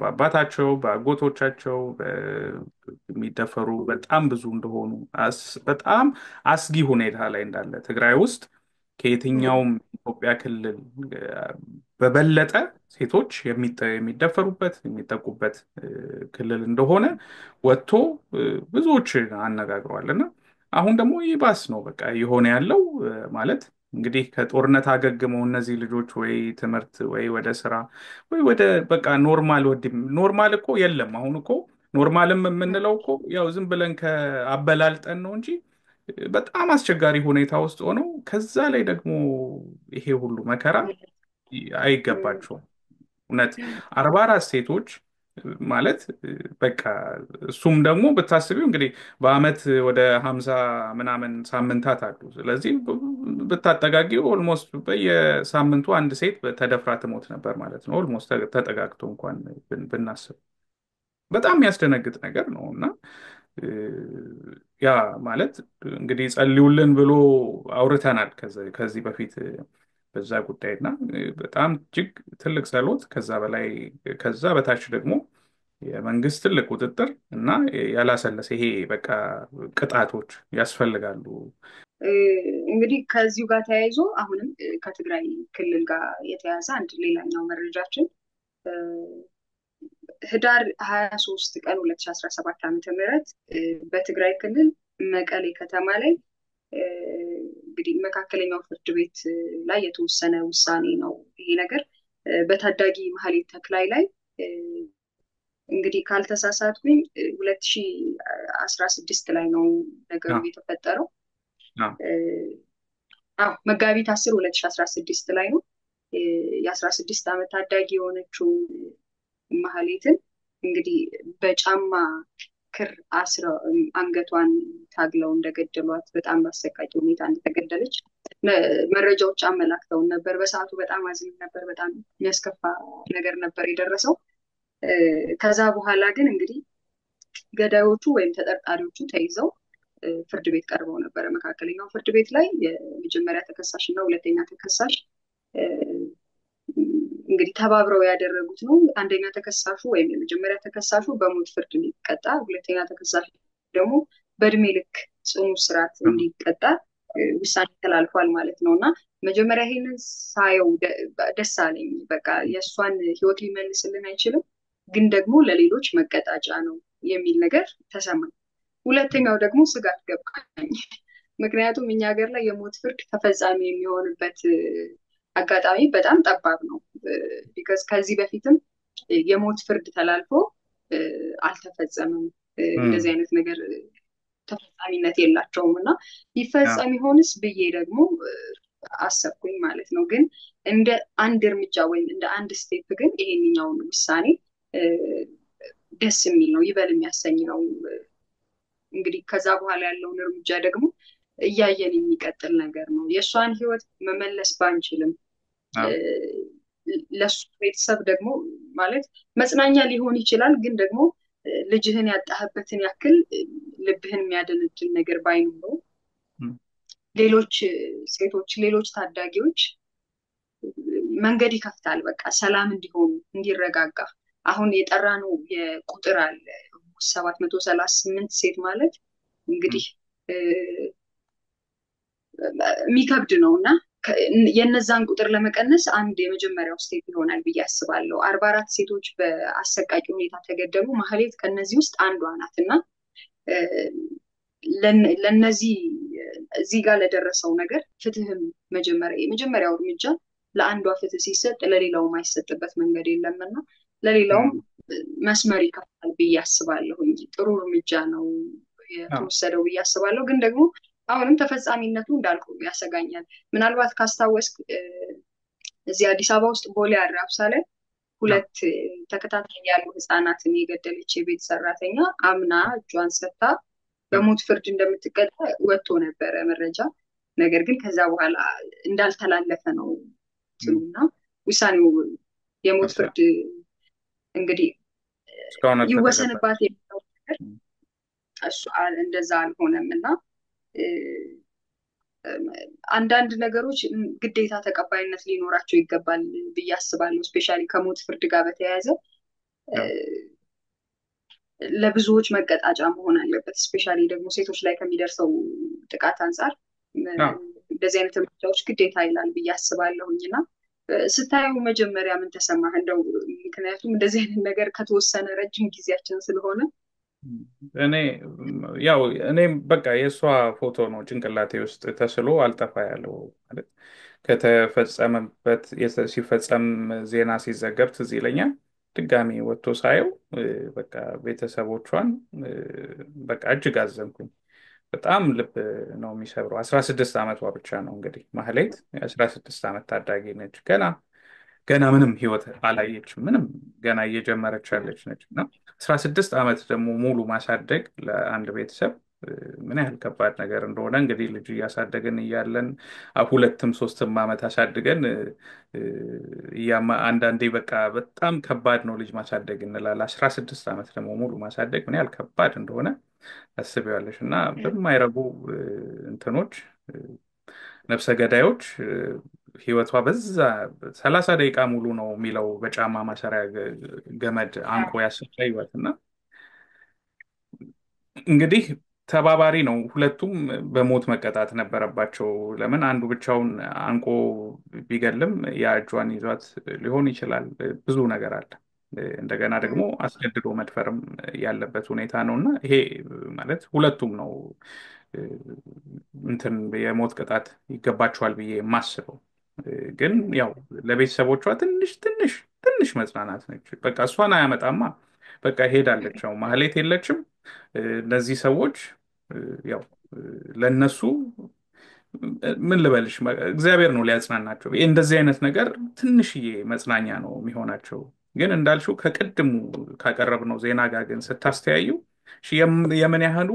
ባባታቸው ባጎቶቻቸው በሚደፈሩ በጣም ብዙ እንደሆኑ በጣም አስጊ ሁኔታ ላይ እንዳለ ትግራይ ውስጥ ከየትኛው ኢትዮጵያ ክልል በበለጠ ሴቶች የሚደፈሩበት የሚጠቁበት ክልል እንደሆነ ወጥቶ ብዙዎች አነጋግሯልና አሁን ደግሞ ይባስ ነው በቃ ይሆነ ያለው ማለት እንግዲህ ከጦርነት አገግመው እነዚህ ልጆች ወይ ትምርት ወይ ወደ ስራ ወይ ወደ በቃ ኖርማል ወዲ ኖርማል እኮ የለም አሁን እኮ ኖርማልም የምንለው እኮ ያው ዝም ብለን ከአበላልጠን ነው እንጂ በጣም አስቸጋሪ ሁኔታ ውስጥ ሆነው ከዛ ላይ ደግሞ ይሄ ሁሉ መከራ አይገባቸውም እነት አርባ አራት ሴቶች ማለት በቃ እሱም ደግሞ በታስቢው እንግዲህ በአመት ወደ ሃምሳ ምናምን ሳምንታት አሉ ስለዚህ በታጠጋጊው ኦልሞስት በየሳምንቱ አንድ ሴት ተደፍራት ሞት ነበር ማለት ነው ኦልሞስት ተጠጋግቶ እንኳን ብናስብ በጣም ያስደነግጥ ነገር ነውና ያ ማለት እንግዲህ ጸልዩልን ብሎ አውርተናል ከዚህ በፊት በዛ ጉዳይና በጣም ጅግ ትልቅ ጸሎት ከዛ በላይ ከዛ በታች ደግሞ የመንግስት ትልቅ ቁጥጥር እና ያላሰለሰ ይሄ በቃ ቅጣቶች ያስፈልጋሉ እንግዲህ ከዚሁ ጋር ተያይዞ አሁንም ከትግራይ ክልል ጋር የተያያዘ አንድ ሌላኛው መረጃችን ህዳር ሃያ ሶስት ቀን ሁለት ሺህ አስራ ሰባት ዓ.ም በትግራይ ክልል መቀሌ ከተማ ላይ እንግዲህ መካከለኛው ፍርድ ቤት ላይ የተወሰነ ውሳኔ ነው ይሄ ነገር በታዳጊ መሐሌት ተክላይ ላይ እንግዲህ ካልተሳሳትኩኝ ሁለት ሺህ አስራ ስድስት ላይ ነው ነገሩ የተፈጠረው آه مجابي تحصل ولا تشاس راس الدست لايو ياس راس الدست عم تعدي يونه شو مهاليتن إنجدي بجأم كر عصر أنجتوان تاجلون دقدلوات بتأم بس كايتوني تان تقدلش مرجعوا تأم لك تون نبر بس عطوا بتأم عزيز نبر بتأم يسكفا نجر نبر يدرسوا كذا بهالعجن إنجدي قداوتو وين تقدر أروتو تيزو فرد بيت كربون نبر مكاكلينه فرد بيت لاي مجمرات كساش نولتينا كساش እንግዲህ ተባብረው ያደረጉት ነው አንደኛ ተከሳሹ ወይም የመጀመሪያ ተከሳሹ በሞት ፍርድ እንዲቀጣ ሁለተኛ ተከሳሽ ደግሞ በእድሜ ልክ ጽኑ እስራት እንዲቀጣ ውሳኔ ተላልፏል ማለት ነውና መጀመሪያ ይሄንን ሳይው ደስ አለኝ በቃ የሷን ህይወት ሊመልስልን አይችልም ግን ደግሞ ለሌሎች መቀጣጫ ነው የሚል ነገር ተሰማኝ ሁለተኛው ደግሞ ስጋት ገባኝ ምክንያቱም እኛ ሀገር ላይ የሞት ፍርድ ተፈጻሚ የሚሆንበት አጋጣሚ በጣም ጠባብ ነው because ከዚህ በፊትም የሞት ፍርድ ተላልፎ አልተፈጸመም እንደዚህ አይነት ነገር ተፈጻሚነት የላቸውምና ይፈጸም ይሆንስ ብዬ ደግሞ አሰብኩኝ ማለት ነው ግን እንደ አንድ እርምጃ ወይም እንደ አንድ ስቴፕ ግን ይሄንኛው ውሳኔ ደስ የሚል ነው ይበል የሚያሰኝ ነው እንግዲህ ከዛ በኋላ ያለው እርምጃ ደግሞ እያየን የሚቀጥል ነገር ነው የሷን ህይወት መመለስ ባንችልም ለሱቤተሰብ ደግሞ ማለት መጽናኛ ሊሆን ይችላል ግን ደግሞ ልጅህን ያጣህበትን ያክል ልብህን የሚያደንጅን ነገር ባይኖር ሌሎች ሴቶች ሌሎች ታዳጊዎች መንገድ ይከፍታል በቃ ሰላም እንዲሆን እንዲረጋጋ አሁን የጠራ ነው የቁጥር አለ سبعمية وثمانية وثلاثين ሴት ማለት እንግዲህ ሚካብድ ነውና የነዛን ቁጥር ለመቀነስ አንድ የመጀመሪያው ስቴፕ ይሆናል ብዬ አስባለሁ አርባ አራት ሴቶች በአሰቃቂ ሁኔታ ተገደሉ ማህሌት ከነዚህ ውስጥ አንዷ ናትና ለነዚህ እዚህ ጋር ለደረሰው ነገር ፍትህም መጀመሪያ የመጀመሪያው እርምጃ ለአንዷ ፍትህ ሲሰጥ ለሌላው ማይሰጥበት መንገድ የለምና ለሌላው መስመር ይከፍታል ብዬ አስባለሁ እንጂ ጥሩ እርምጃ ነው የተወሰደው ብዬ አስባለሁ ግን ደግሞ አሁንም ተፈጻሚነቱ እንዳልኩ ያሰጋኛል ምናልባት ካስተዋስክ እዚህ አዲስ አበባ ውስጥ ቦሌ አራብሳለ ሁለት ተከታታይ ያሉ ህፃናትን የገደለች የቤት ሰራተኛ አምና ጆን ሰታ በሞት ፍርድ እንደምትቀጣ ወጥቶ ነበር መረጃ ነገር ግን ከዛ በኋላ እንዳልተላለፈ ነው ጽኑና ውሳኔው የሞት ፍርድ እንግዲህ ይወሰንባት የሚለው ነገር እሱ አለ እንደዛ አልሆነምና አንድ አንድ ነገሮች ግዴታ ተቀባይነት ሊኖራቸው ይገባል ብዬ አስባለሁ ስፔሻሊ ከሞት ፍርድ ጋር በተያያዘ ለብዙዎች መቀጣጫ መሆን አለበት ስፔሻሊ ደግሞ ሴቶች ላይ ከሚደርሰው ጥቃት አንፃር እንደዚህ አይነት ምርጫዎች ግዴታ ይላል ብዬ አስባለሁኝና ስታዩ መጀመሪያ ምን ተሰማህ እንደው ምክንያቱም እንደዚህ አይነት ነገር ከተወሰነ ረጅም ጊዜያችን ስለሆነ እኔ ያው እኔ በቃ የሷ ፎቶ ነው ጭንቅላቴ ውስጥ ተስሎ አልጠፋ ያለው ማለት ከተፈጸመበት ሲፈጸም ዜና ሲዘገብ ትዝ ይለኛል ድጋሚ ወጥቶ ሳይው በቃ ቤተሰቦቿን በቃ እጅግ አዘንኩኝ በጣም ልብ ነው የሚሰብረው አስራ ስድስት አመቷ ብቻ ነው እንግዲህ ማህሌት አስራ ስድስት አመት ታዳጊ ነች ገና ገና ምንም ህይወት አላየች ምንም ገና እየጀመረች ያለች ነችና አስራ ስድስት አመት ደግሞ ሙሉ ማሳደግ ለአንድ ቤተሰብ ምን ያህል ከባድ ነገር እንደሆነ እንግዲህ ልጅ ያሳደገን ይያለን ሁለቱም ሶስቱም አመት አሳደገን ያማ አንዳንዴ በቃ በጣም ከባድ ነው ልጅ ማሳደግ እንላል አስራ ስድስት አመት ደግሞ ሙሉ ማሳደግ ምን ያህል ከባድ እንደሆነ አስበያለሽና በማይረቡ እንትኖች ነፍሰ ገዳዮች ህይወቷ በዛ ሰላሳ ደቂቃ ሙሉ ነው ሚለው በጫማ ማሰሪያ ገመድ አንቆ ያስፈራይዋልና እንግዲህ ተባባሪ ነው ሁለቱም በሞት መቀጣት ነበረባቸው ለምን አንዱ ብቻውን አንቆ ቢገልም ያጇን ይዟት ሊሆን ይችላል ብዙ ነገር አለ እንደገና ደግሞ አስገድዶ መድፈርም ያለበት ሁኔታ ነውና ይሄ ማለት ሁለቱም ነው እንትን የሞት ቅጣት ይገባቸዋል ብዬ ማስበው ግን ያው ለቤተሰቦቿ ትንሽ ትንሽ ትንሽ መጽናናት ነች በቃ እሷን አያመጣማ በቃ ሄዳለች ነው ማህሌት የለችም እነዚህ ሰዎች ያው ለነሱ ምን ልበልሽ፣ እግዚአብሔር ነው ሊያጽናናቸው። ይህ እንደዚህ አይነት ነገር ትንሽዬ መጽናኛ ነው የሚሆናቸው። ግን እንዳልሽው ከቅድሙ ካቀረብነው ዜና ጋር ግን ስታስተያዩ እሺ፣ የም- የምን ያህሉ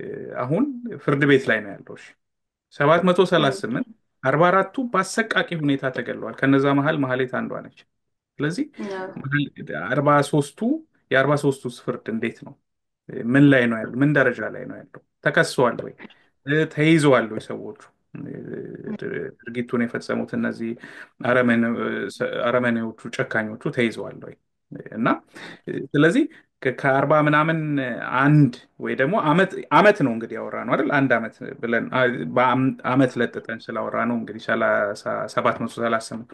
እ፣ አሁን ፍርድ ቤት ላይ ነው ያለው? እሺ፣ ሰባት መቶ ሰላሳ ስምንት አርባ አራቱ በአሰቃቂ ሁኔታ ተገለዋል። ከነዛ መሀል መሀሌት አንዷ ነች። ስለዚህ آه. አርባ ሶስቱ የአርባ ሶስቱ ፍርድ እንዴት ነው? ምን ላይ ነው ያለው? ምን ደረጃ ላይ ነው ያለው? ተከሰዋል ወይ? ተይዘዋል ወይ ሰዎቹ? ድርጊቱን የፈጸሙት እነዚህ አረመኔ- አረመኔዎቹ ጨካኞቹ ተይዘዋል ወይ? እና ስለዚህ ከ- ከአርባ ምናምን አንድ ወይ ደግሞ አመት አመት ነው እንግዲህ ያወራ ነው አይደል? አንድ አመት ብለን አ- በአም- አመት ለጥጠን ስላወራ ነው እንግዲህ ሰላሳ ሰባት መቶ ሰላሳ ስምንት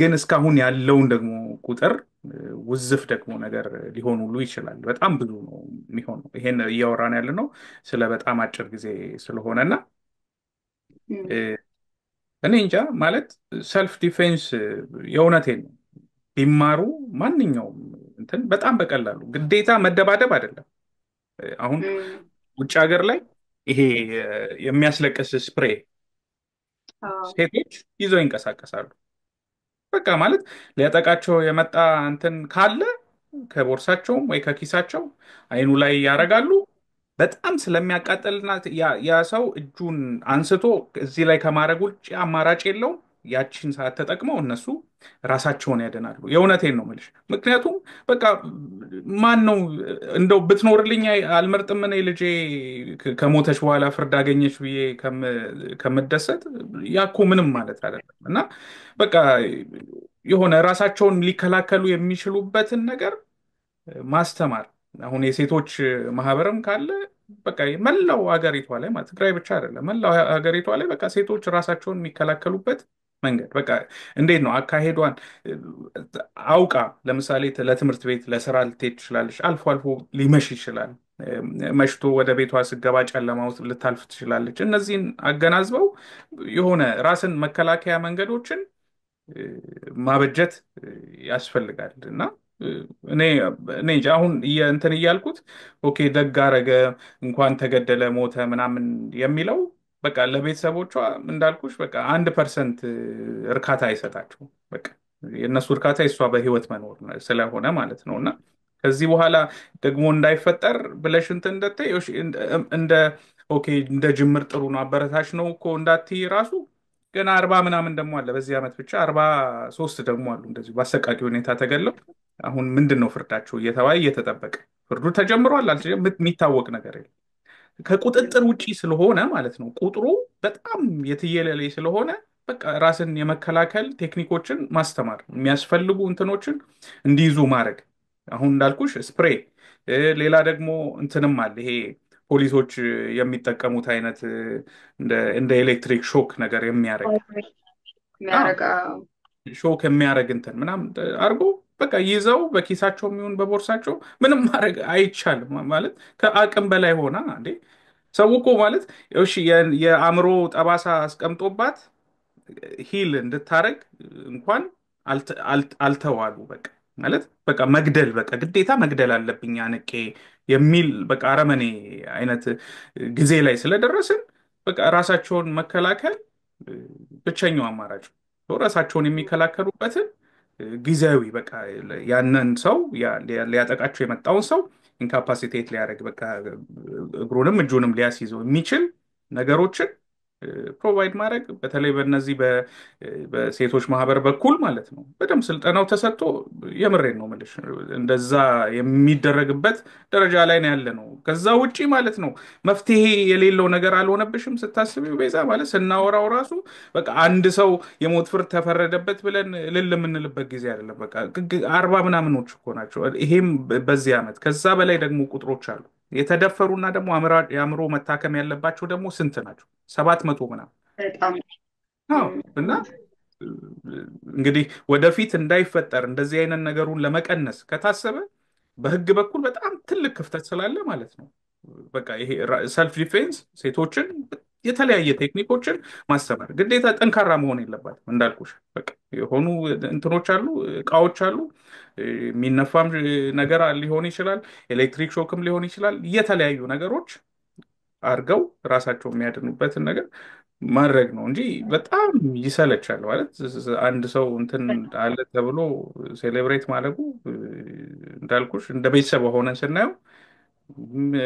ግን እስካሁን ያለውን ደግሞ ቁጥር እ፣ ውዝፍ ደግሞ ነገር ሊሆን ሁሉ ይችላል። በጣም ብዙ ነው የሚሆነው። ይሄን እያወራን ያለ ነው ስለ በጣም አጭር ጊዜ ስለሆነና እ፣ مم. እኔ እንጃ ማለት ሰልፍ ዲፌንስ የእውነቴን ነው ቢማሩ ማንኛውም እንትን በጣም በቀላሉ ግዴታ መደባደብ አይደለም። እ፣ አሁን مم. ውጭ ሀገር ላይ ይሄ እ፣ የሚያስለቅስ ስፕሬ آه. ሴቶች ይዘው ይንቀሳቀሳሉ። በቃ ማለት ሊያጠቃቸው የመጣ እንትን ካለ ከቦርሳቸውም ወይ ከኪሳቸው አይኑ ላይ ያረጋሉ። በጣም ስለሚያቃጥልና ያ ያ ሰው እጁን አንስቶ እዚህ ላይ ከማድረግ ውጭ አማራጭ የለውም። ያችን ሰዓት ተጠቅመው እነሱ ራሳቸውን ያድናሉ። የእውነቴን ነው የምልሽ። ምክንያቱም በቃ ማን ነው እንደው ብትኖርልኝ አይ- አልመርጥም እኔ ልጄ ከ- ከሞተች በኋላ ፍርድ አገኘች ብዬ ከም- ከምደሰት ያኮ ምንም ማለት አይደለም። እና በቃ የሆነ ራሳቸውን ሊከላከሉ የሚችሉበትን ነገር ማስተማር አሁን የሴቶች ማህበርም ካለ በቃ መላው ሀገሪቷ ላይ ማለት ትግራይ ብቻ አይደለም፣ መላው ሀገሪቷ ላይ በቃ ሴቶች ራሳቸውን የሚከላከሉበት መንገድ በቃ እንዴት ነው አካሄዷን አውቃ። ለምሳሌ ለትምህርት ቤት ለስራ ልትሄድ ትችላለች። አልፎ አልፎ ሊመሽ ይችላል። መሽቶ ወደ ቤቷ ስገባ ጨለማ ውስጥ ልታልፍ ትችላለች። እነዚህን አገናዝበው የሆነ ራስን መከላከያ መንገዶችን እ፣ ማበጀት እ፣ ያስፈልጋል። እና እ፣ እኔ እኔ እንጃ አሁን እየ- እንትን እያልኩት ኦኬ ደግ አረገ እንኳን ተገደለ ሞተ ምናምን የሚለው በቃ ለቤተሰቦቿ እንዳልኩሽ በቃ አንድ ፐርሰንት እርካታ አይሰጣቸውም። በቃ የእነሱ እርካታ የእሷ በህይወት መኖር ነው- ስለሆነ ማለት ነው። እና ከዚህ በኋላ ደግሞ እንዳይፈጠር ብለሽ እንትን እንደተይ እሺ፣ እንደ እንደ- ኦኬ እንደ ጅምር ጥሩ ነው አበረታች ነው እኮ እንዳትይ ራሱ ገና አርባ ምናምን ደግሞ አለ። በዚህ ዓመት ብቻ አርባ ሶስት ደግሞ አሉ እንደዚሁ በአሰቃቂ ሁኔታ ተገለው። አሁን ምንድን ነው ፍርዳቸው እየተባለ እየተጠበቀ ፍርዱ ተጀምሯል አልተጀ- ምት- የሚታወቅ ነገር የለም። ከቁጥጥር ውጪ ስለሆነ ማለት ነው ቁጥሩ በጣም የትየለሌ ስለሆነ በቃ ራስን የመከላከል ቴክኒኮችን ማስተማር የሚያስፈልጉ እንትኖችን እንዲይዙ ማድረግ አሁን እንዳልኩሽ ስፕሬ እ፣ ሌላ ደግሞ እንትንም አለ ይሄ ፖሊሶች እ፣ የሚጠቀሙት አይነት እ፣ እንደ እንደ ኤሌክትሪክ ሾክ ነገር የሚያደርግ طيب. አዎ ميعرق آه. ሾክ የሚያደርግ እንትን ምናምን አድርጎ በቃ ይዘው በኪሳቸው የሚሆን በቦርሳቸው ምንም ማድረግ አይቻልም። ማለት ከአቅም በላይ ሆና እንዴ ሰው እኮ ማለት እሺ የ- የአእምሮ ጠባሳ አስቀምጦባት ሂል እንድታረግ እንኳን አልተ- አልተ- አልተዋሉ። በቃ ማለት በቃ መግደል በቃ ግዴታ መግደል አለብኝ አነቄ የሚል በቃ አረመኔ አይነት ጊዜ ላይ ስለደረስን በቃ ራሳቸውን መከላከል እ፣ ብቸኛው አማራጭ ነው። ራሳቸውን የሚከላከሉበትን እ፣ ጊዜያዊ በቃ ያንን ሰው ያ- ሊያ- ሊያጠቃቸው የመጣውን ሰው ኢንካፓሲቴት ሊያደርግ በቃ እግሩንም እጁንም ሊያስይዘው የሚችል ነገሮችን ፕሮቫይድ ማድረግ በተለይ በእነዚህ በ- በሴቶች ማህበር በኩል ማለት ነው በደንብ ስልጠናው ተሰጥቶ የምሬን ነው የምልሽ እንደዛ የሚደረግበት ደረጃ ላይ ነው ያለ ነው። ከዛ ውጪ ማለት ነው መፍትሄ የሌለው ነገር አልሆነብሽም ስታስቢው ቤዛ ማለት ስናወራው ራሱ በቃ አንድ ሰው የሞት ፍርድ ተፈረደበት ብለን እልል የምንልበት ጊዜ አይደለም። በቃ ግ- አርባ ምናምኖች እኮ ናቸው። ይሄም በ- በዚህ ዓመት ከዛ በላይ ደግሞ ቁጥሮች አሉ። የተደፈሩና ደግሞ አእምራ- የአእምሮ መታከም ያለባቸው ደግሞ ስንት ናቸው? ሰባት መቶ ምናምን طعم. አዎ። مم. እና እንግዲህ ወደፊት እንዳይፈጠር እንደዚህ አይነት ነገሩን ለመቀነስ ከታሰበ በሕግ በኩል በጣም ትልቅ ክፍተት ስላለ ማለት ነው በቃ ይሄ ሰልፍ ዲፌንስ ሴቶችን የተለያየ ቴክኒኮችን ማስተማር ግዴታ ጠንካራ መሆን የለባትም። እንዳልኩሽ በቃ የሆኑ እንትኖች አሉ፣ እቃዎች አሉ፣ የሚነፋም ነገር ሊሆን ይችላል፣ ኤሌክትሪክ ሾክም ሊሆን ይችላል። የተለያዩ ነገሮች አድርገው ራሳቸው የሚያድኑበትን ነገር ማድረግ ነው እንጂ በጣም ይሰለቻል። ማለት አንድ ሰው እንትን አለ ተብሎ ሴሌብሬት ማድረጉ እንዳልኩሽ እንደ ቤተሰብ ሆነን ስናየው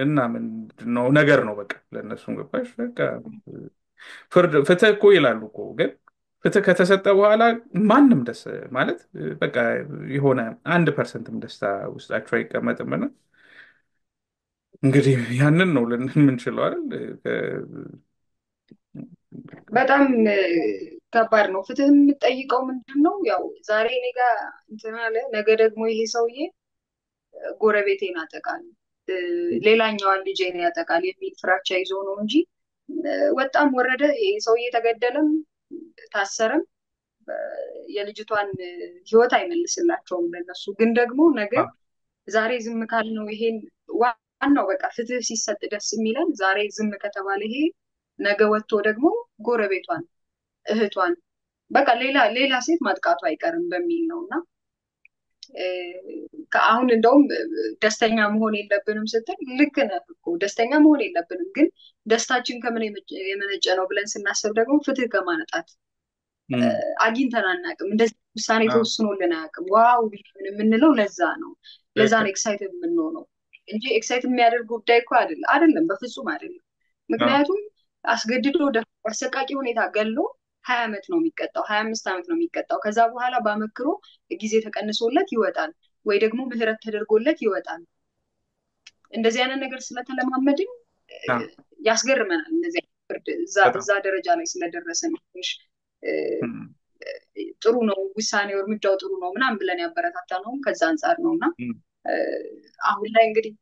እና ምንድን ነው ነገር ነው በቃ ለእነሱም ገባሽ በቃ ፍርድ ፍትህ እኮ ይላሉ እኮ። ግን ፍትህ ከተሰጠ በኋላ ማንም ደስ ማለት በቃ የሆነ አንድ ፐርሰንትም ደስታ ውስጣቸው አይቀመጥም። እና እንግዲህ ያንን ነው ልን- የምንችለው አይደል ከ- በጣም እ፣ ከባድ ነው። ፍትህ የምትጠይቀው ምንድን ነው? ያው ዛሬ እኔ ጋር እንትን አለ፣ ነገ ደግሞ ይሄ ሰውዬ ጎረቤቴን ያጠቃል፣ እ፣ ሌላኛዋን ልጄን ያጠቃል የሚል ፍራቻ ይዞ ነው እንጂ እ፣ ወጣም ወረደ ይሄ ሰውዬ ተገደለም ታሰረም እ፣ የልጅቷን እ፣ ህይወት አይመልስላቸውም ለነሱ። ግን ደግሞ ነገ ዛሬ ዝም ካልነው ይሄን ዋናው በቃ ፍትህ ሲሰጥ ደስ የሚለን ዛሬ ዝም ከተባለ ይሄ ነገ ወጥቶ ደግሞ ጎረቤቷን እህቷን በቃ ሌላ ሌላ ሴት ማጥቃቱ አይቀርም በሚል ነው። እና እ፣ ከአሁን እንደውም ደስተኛ መሆን የለብንም ስትል ልክ ነህ እኮ ደስተኛ መሆን የለብንም። ግን ደስታችን ከምን የመጨ- የመነጨ ነው ብለን ስናስብ ደግሞ ፍትህ ከማነጣት እ፣ ም፣ አግኝተን አናውቅም። እንደዚህ ውሳኔ አዎ፣ ተወስኖልን አያውቅም። ዋው ብለን የምንለው ለዛ ነው ለዛ ትክክል ነው ኤክሳይትድ የምንሆነው እንጂ ኤክሳይት የሚያደርግ ጉዳይ እኮ አይደለም አይደለም፣ በፍጹም አይደለም። አዎ፣ ምክንያቱም አስገድዶ ደፍ- በአሰቃቂ ሁኔታ ገሎ ሀያ ዓመት ነው የሚቀጣው፣ ሀያ አምስት ዓመት ነው የሚቀጣው። ከዛ በኋላ በአመክሮ ጊዜ ተቀንሶለት ይወጣል ወይ ደግሞ ምህረት ተደርጎለት ይወጣል። እንደዚህ አይነት ነገር ስለተለማመድን እ፣ አዎ፣ ያስገርመናል። እንደዚህ አይነት ፍርድ እዛ በጣም እዛ ደረጃ ላይ ስለደረሰን ትንሽ እ፣ ም፣ ጥሩ ነው ውሳኔው፣ እርምጃው ጥሩ ነው ምናምን ብለን ያበረታታ ነው ከዛ አንጻር ነው። እና ም፣ እ፣ አሁን ላይ እንግዲህ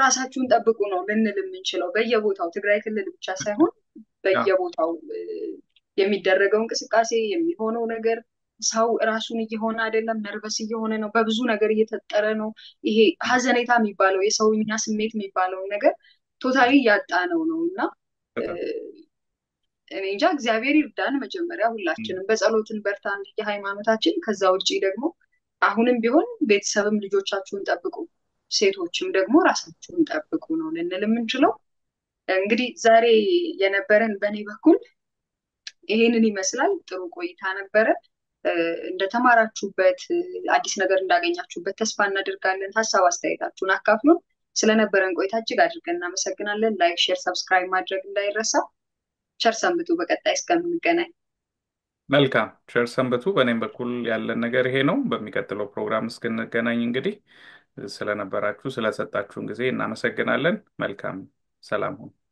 ራሳችሁን ጠብቁ ነው ልንል የምንችለው። በየቦታው ትግራይ ክልል ብቻ ሳይሆን አዎ፣ በየቦታው እ፣ የሚደረገው እንቅስቃሴ የሚሆነው ነገር ሰው ራሱን እየሆነ አይደለም፣ ነርቨስ እየሆነ ነው፣ በብዙ ነገር እየተጠረ ነው። ይሄ ሀዘኔታ የሚባለው የሰውኛ ስሜት የሚባለውን ነገር ቶታሊ እያጣ ነው ነው እና እ፣ በጣም እኔ እንጃ እግዚአብሔር ይርዳን መጀመሪያ ም፣ ሁላችንም በጸሎትን በርታ የሃይማኖታችን። ከዛ ውጪ ደግሞ አሁንም ቢሆን ቤተሰብም ልጆቻችሁን ጠብቁ፣ ሴቶችም ደግሞ ራሳችሁን ጠብቁ ነው ልንል የምንችለው። እንግዲህ ዛሬ የነበረን በእኔ በኩል ይሄንን ይመስላል። ጥሩ ቆይታ ነበረ። እ፣ እንደተማራችሁበት እ፣ አዲስ ነገር እንዳገኛችሁበት ተስፋ እናደርጋለን። ሀሳብ አስተያየታችሁን አካፍሉን። ስለነበረን ቆይታ እጅግ አድርገን እናመሰግናለን። ላይክ፣ ሼር፣ ሰብስክራይብ ማድረግ እንዳይረሳ። ቸር ሰንብቱ። በቀጣይ እስከምንገናኝ መልካም ቸር ሰንብቱ። በእኔም በኩል ያለን ነገር ይሄ ነው። በሚቀጥለው ፕሮግራም እስክንገናኝ እንግዲህ ስለነበራችሁ ስለሰጣችሁን ጊዜ እናመሰግናለን። መልካም ሰላም ሁኑ።